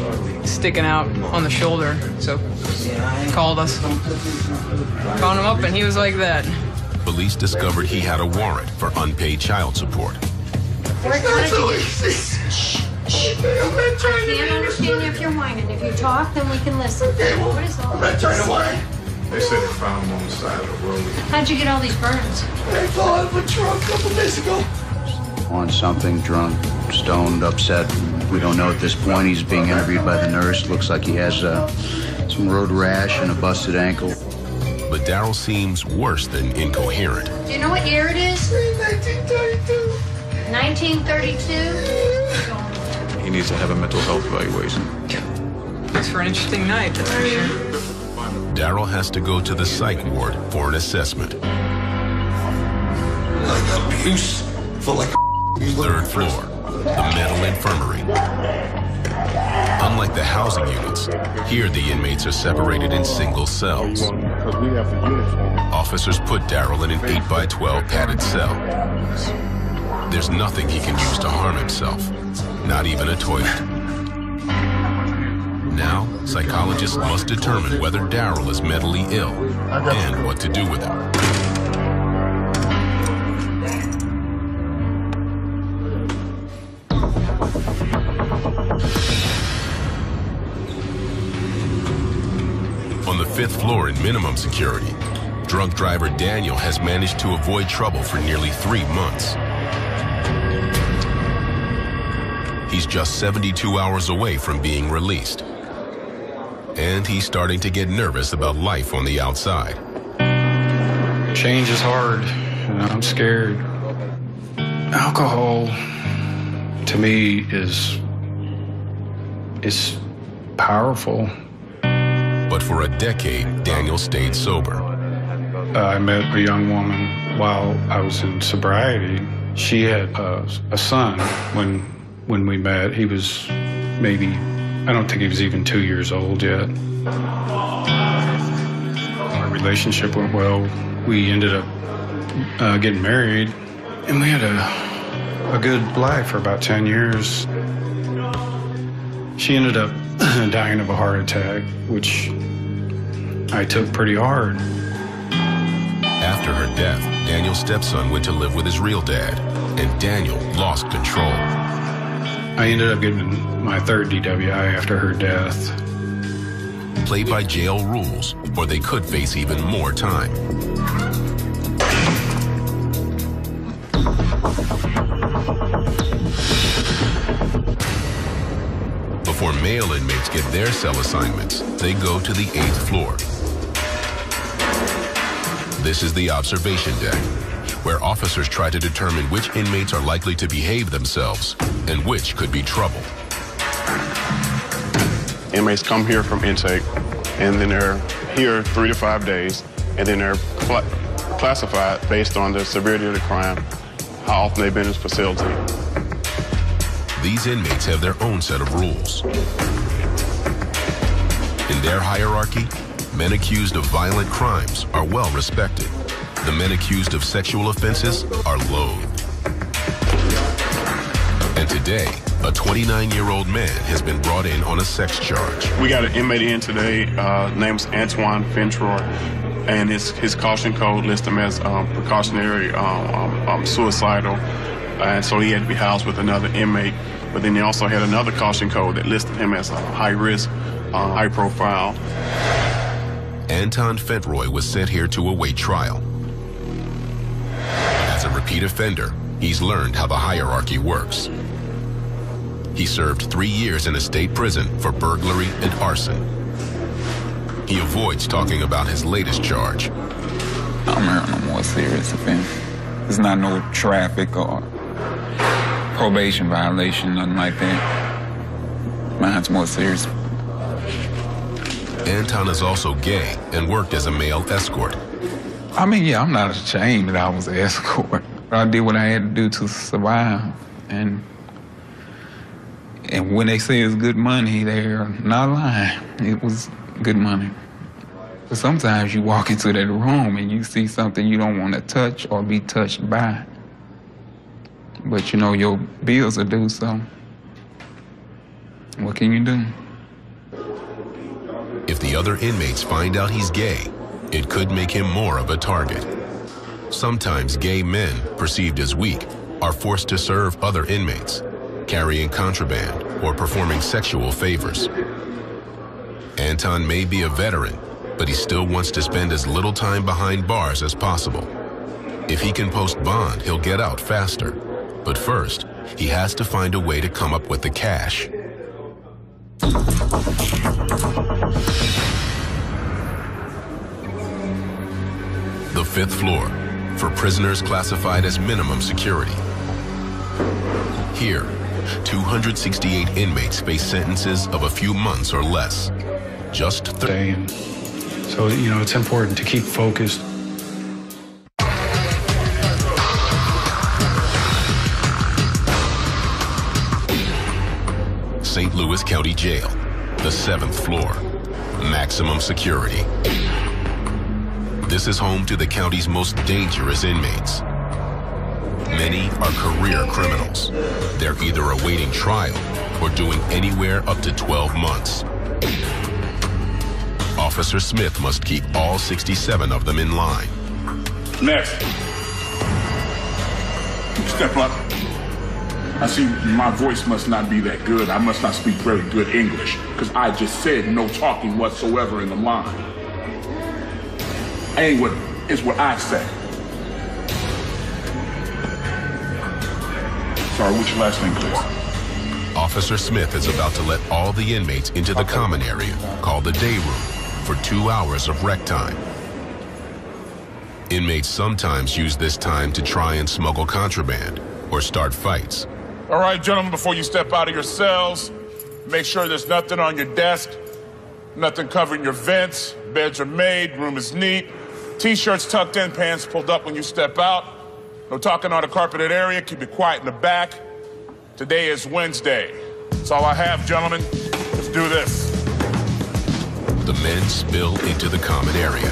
sticking out on the shoulder. So called us. Found him up and he was like that. Police discovered he had a warrant for unpaid child support. We're gonna I'm not trying to I can't understand you if you're whining. If you talk, then we can listen. Okay, well, what is all I'm not trying to whine. They said they found him on the side of the road. How'd you get all these burns? I fell out of a truck a couple days ago. On something, drunk, stoned, upset. We don't know at this point. He's being interviewed by the nurse. Looks like he has uh, some road rash and a busted ankle. But Daryl seems worse than incoherent. Do you know what year it is? nineteen thirty-two. nineteen thirty-two? He needs to have a mental health evaluation. Thanks for an interesting night, that's for sure. Daryl has to go to the psych ward for an assessment. Like abuse for like Third floor, the mental infirmary. Unlike the housing units, here the inmates are separated in single cells. Officers put Daryl in an eight by twelve padded cell. There's nothing he can use to harm himself, not even a toilet. Now, psychologists must determine whether Daryl is mentally ill and what to do with him. On the fifth floor in minimum security, drunk driver Daniel has managed to avoid trouble for nearly three months. He's just seventy-two hours away from being released. And he's starting to get nervous about life on the outside. Change is hard, and I'm scared. Alcohol, to me, is, is powerful. But for a decade, Daniel stayed sober. I met a young woman while I was in sobriety. She had a, a son when When we met. He was maybe, I don't think he was even two years old yet. Our relationship went well. We ended up uh, getting married, and we had a, a good life for about ten years. She ended up dying of a heart attack, which I took pretty hard. After her death, Daniel's stepson went to live with his real dad, and Daniel lost control. I ended up getting my third D W I after her death. Play by jail rules, or they could face even more time. Before male inmates get their cell assignments, they go to the eighth floor. This is the observation deck, where officers try to determine which inmates are likely to behave themselves and which could be trouble. Inmates come here from intake, and then they're here three to five days, and then they're cl classified based on the severity of the crime, how often they've been in this facility. These inmates have their own set of rules. In their hierarchy, men accused of violent crimes are well respected. The men accused of sexual offenses are loathed. And today, a twenty-nine-year-old man has been brought in on a sex charge. We got an inmate in today, uh, name's Antoine Fentroy, and his, his caution code lists him as um, precautionary, um, um, um, suicidal, and so he had to be housed with another inmate. But then they also had another caution code that listed him as a high risk, uh, high profile. Anton Fentroy was sent here to await trial. As a repeat offender, he's learned how the hierarchy works. He served three years in a state prison for burglary and arson. He avoids talking about his latest charge. I'm here on a more serious offense. It's not no traffic or probation violation, nothing like that. Mine's more serious. Anton is also gay and worked as a male escort. I mean, yeah, I'm not ashamed that I was an escort. But I did what I had to do to survive. And and when they say it's good money, they're not lying. It was good money. But sometimes you walk into that room and you see something you don't want to touch or be touched by. But, you know, your bills are due, so what can you do? If the other inmates find out he's gay, it could make him more of a target. Sometimes gay men, perceived as weak, are forced to serve other inmates, carrying contraband or performing sexual favors. Anton may be a veteran, but he still wants to spend as little time behind bars as possible. If he can post bond, he'll get out faster. But first, he has to find a way to come up with the cash. The fifth floor, for prisoners classified as minimum security. Here, two hundred sixty-eight inmates face sentences of a few months or less. Just thirty. So, you know, it's important to keep focused. Saint Louis County Jail, the seventh floor, maximum security. This is home to the county's most dangerous inmates. Many are career criminals. They're either awaiting trial or doing anywhere up to twelve months. Officer Smith must keep all sixty-seven of them in line. Next. Step up. I see my voice must not be that good. I must not speak very good English, because I just said no talking whatsoever in the line. Ain't what is what I say. Sorry, what's your last name, please? Officer Smith is about to let all the inmates into the okay. common area, called the day room, for two hours of rec time. Inmates sometimes use this time to try and smuggle contraband or start fights. All right, gentlemen, before you step out of your cells, make sure there's nothing on your desk, nothing covering your vents, beds are made, room is neat. T-shirts tucked in, pants pulled up when you step out. No talking on a carpeted area. Keep it quiet in the back. Today is Wednesday. That's all I have, gentlemen. Let's do this. The men spill into the common area.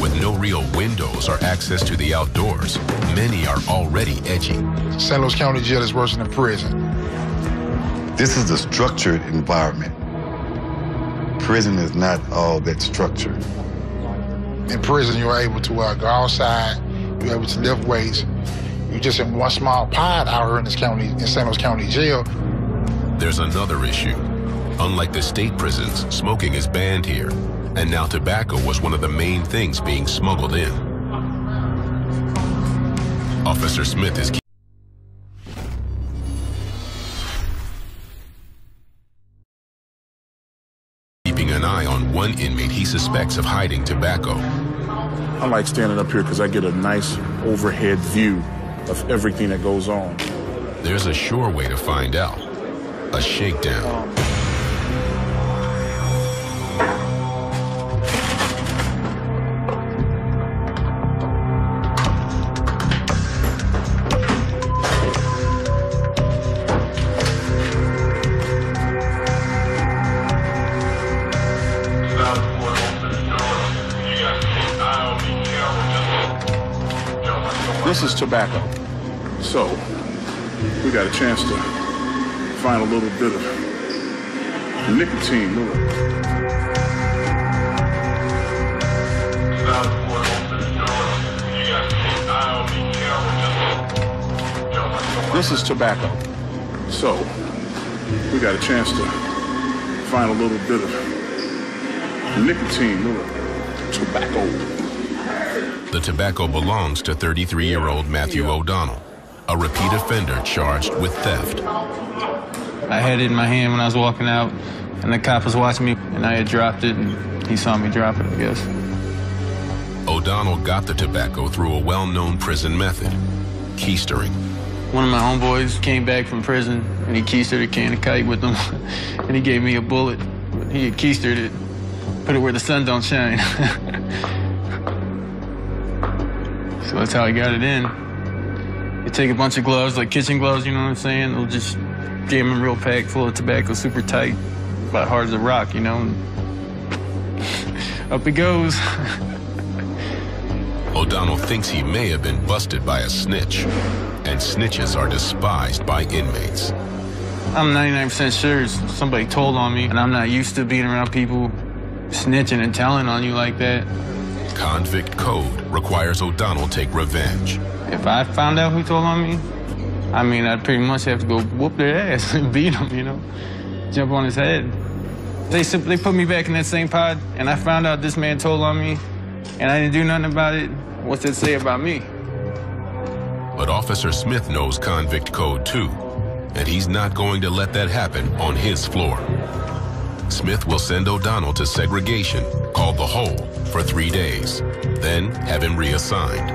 With no real windows or access to the outdoors, many are already edgy. Saint Louis County Jail is worse than a prison. This is a structured environment. Prison is not all that structured. In prison, you're able to uh, go outside, you're able to lift weights. You're just in one small pod out here in this county, in Saint Louis County Jail. There's another issue. Unlike the state prisons, smoking is banned here. And now tobacco was one of the main things being smuggled in. Officer Smith is inmate he suspects of hiding tobacco. I like standing up here because I get a nice overhead view of everything that goes on. There's a sure way to find out. A shakedown. This is tobacco, so we got a chance to find a little bit of nicotine. This is tobacco, so we got a chance to find a little bit of nicotine, little tobacco. The tobacco belongs to thirty-three-year-old Matthew O'Donnell, a repeat offender charged with theft. I had it in my hand when I was walking out, and the cop was watching me, and I had dropped it, and he saw me drop it, I guess. O'Donnell got the tobacco through a well-known prison method, keistering. One of my homeboys came back from prison, and he keistered a can of kite with him, and he gave me a bullet. He had keistered it. Put it where the sun don't shine. So that's how I got it in. You take a bunch of gloves, like kitchen gloves, you know what I'm saying? They'll just jam them real packed full of tobacco, super tight, about hard as a rock, you know? And up it goes. O'Donnell thinks he may have been busted by a snitch, and snitches are despised by inmates. I'm ninety-nine percent sure somebody told on me, and I'm not used to being around people snitching and telling on you like that. Convict code requires O'Donnell take revenge. If I found out who told on me, I mean, I'd pretty much have to go whoop their ass and beat them, you know, jump on his head. They, they put me back in that same pod, and I found out this man told on me, and I didn't do nothing about it. What's that say about me? But Officer Smith knows convict code too, and he's not going to let that happen on his floor. Smith will send O'Donnell to segregation, called the Hole, for three days, then have him reassigned.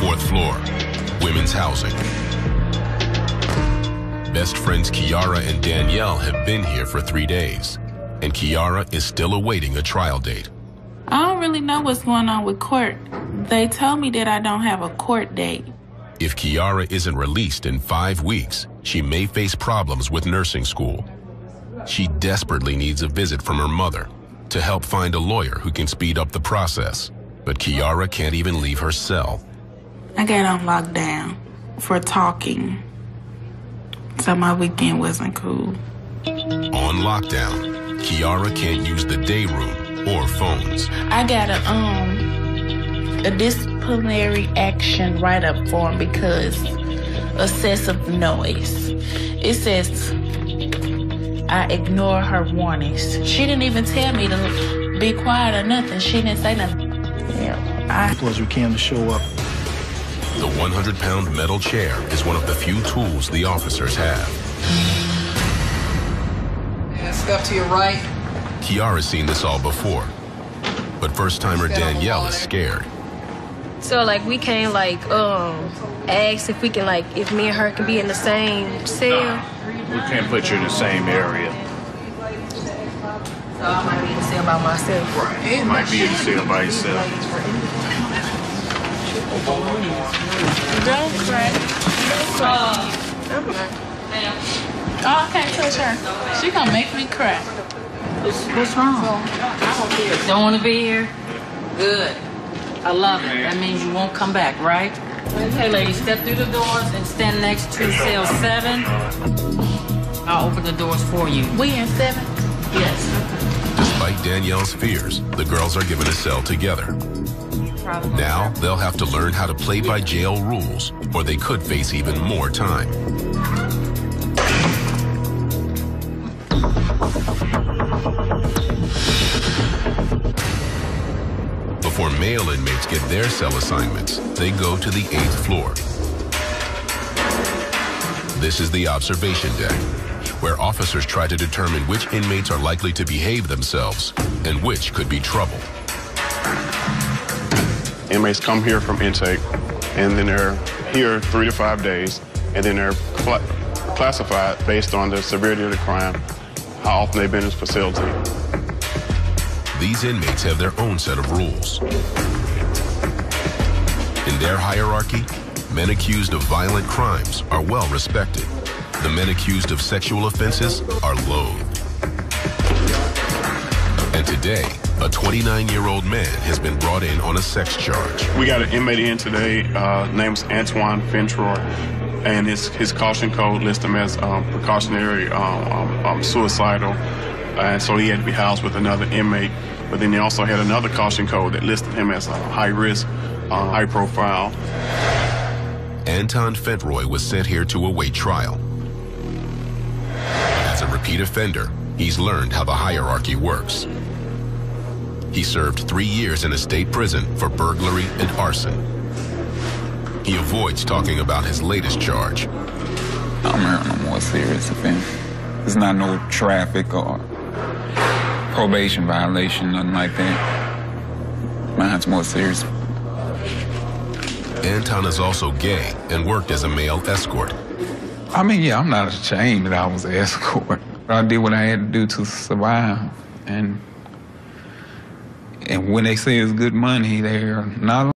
Fourth floor, women's housing. Best friends Kiara and Danielle have been here for three days, and Kiara is still awaiting a trial date. I don't really know what's going on with court. They told me that I don't have a court date. If Kiara isn't released in five weeks, she may face problems with nursing school. She desperately needs a visit from her mother to help find a lawyer who can speed up the process. But Kiara can't even leave her cell. I got on lockdown for talking, so my weekend wasn't cool. On lockdown, Kiara can't use the day room or phones. I got a, um, a disciplinary action write-up form because excessive noise. It says I ignore her warnings. She didn't even tell me to be quiet or nothing. She didn't say nothing. Yeah, I... Plus we can to show up. The one hundred pound metal chair is one of the few tools the officers have. Yeah, step to your right. Kiara's seen this all before, but first-timer Danielle is scared. So, like, we can't, like, um, ask if we can, like, if me and her can be in the same cell. No, we can't put you in the same area. So I might be in the cell by myself. Right, you might be in the cell by yourself. Don't cry. Don't cry. Oh, I can't touch her. She gonna make me cry. What's wrong? Don't want to be here? Good. I love it. That means you won't come back, right? Okay, ladies, step through the doors and stand next to cell seven. I'll open the doors for you. We in seven? Yes. Despite Danielle's fears, the girls are given a cell together. Now they'll have to learn how to play by jail rules, or they could face even more time. Before male inmates get their cell assignments, they go to the eighth floor. This is the observation deck, where officers try to determine which inmates are likely to behave themselves and which could be trouble. Inmates come here from intake, and then they're here three to five days, and then they're cl- classified based on the severity of the crime, how often they've been in this facility. These inmates have their own set of rules. In their hierarchy, men accused of violent crimes are well respected. The men accused of sexual offenses are loathed. And today, a twenty-nine-year-old man has been brought in on a sex charge. We got an inmate in today, uh, name's Antoine Fentroy, and his, his caution code lists him as um, precautionary, um, um, um, suicidal, and so he had to be housed with another inmate. But then they also had another caution code that listed him as a high risk, uh, high profile. Anton Fentroy was sent here to await trial. As a repeat offender, he's learned how the hierarchy works. He served three years in a state prison for burglary and arson. He avoids talking about his latest charge. I'm hearing no more serious offense. It's not no traffic or probation violation, nothing like that. Mine's more serious. Anton is also gay and worked as a male escort. I mean, yeah, I'm not ashamed that I was an escort. I did what I had to do to survive. And, and when they say it's good money, they're not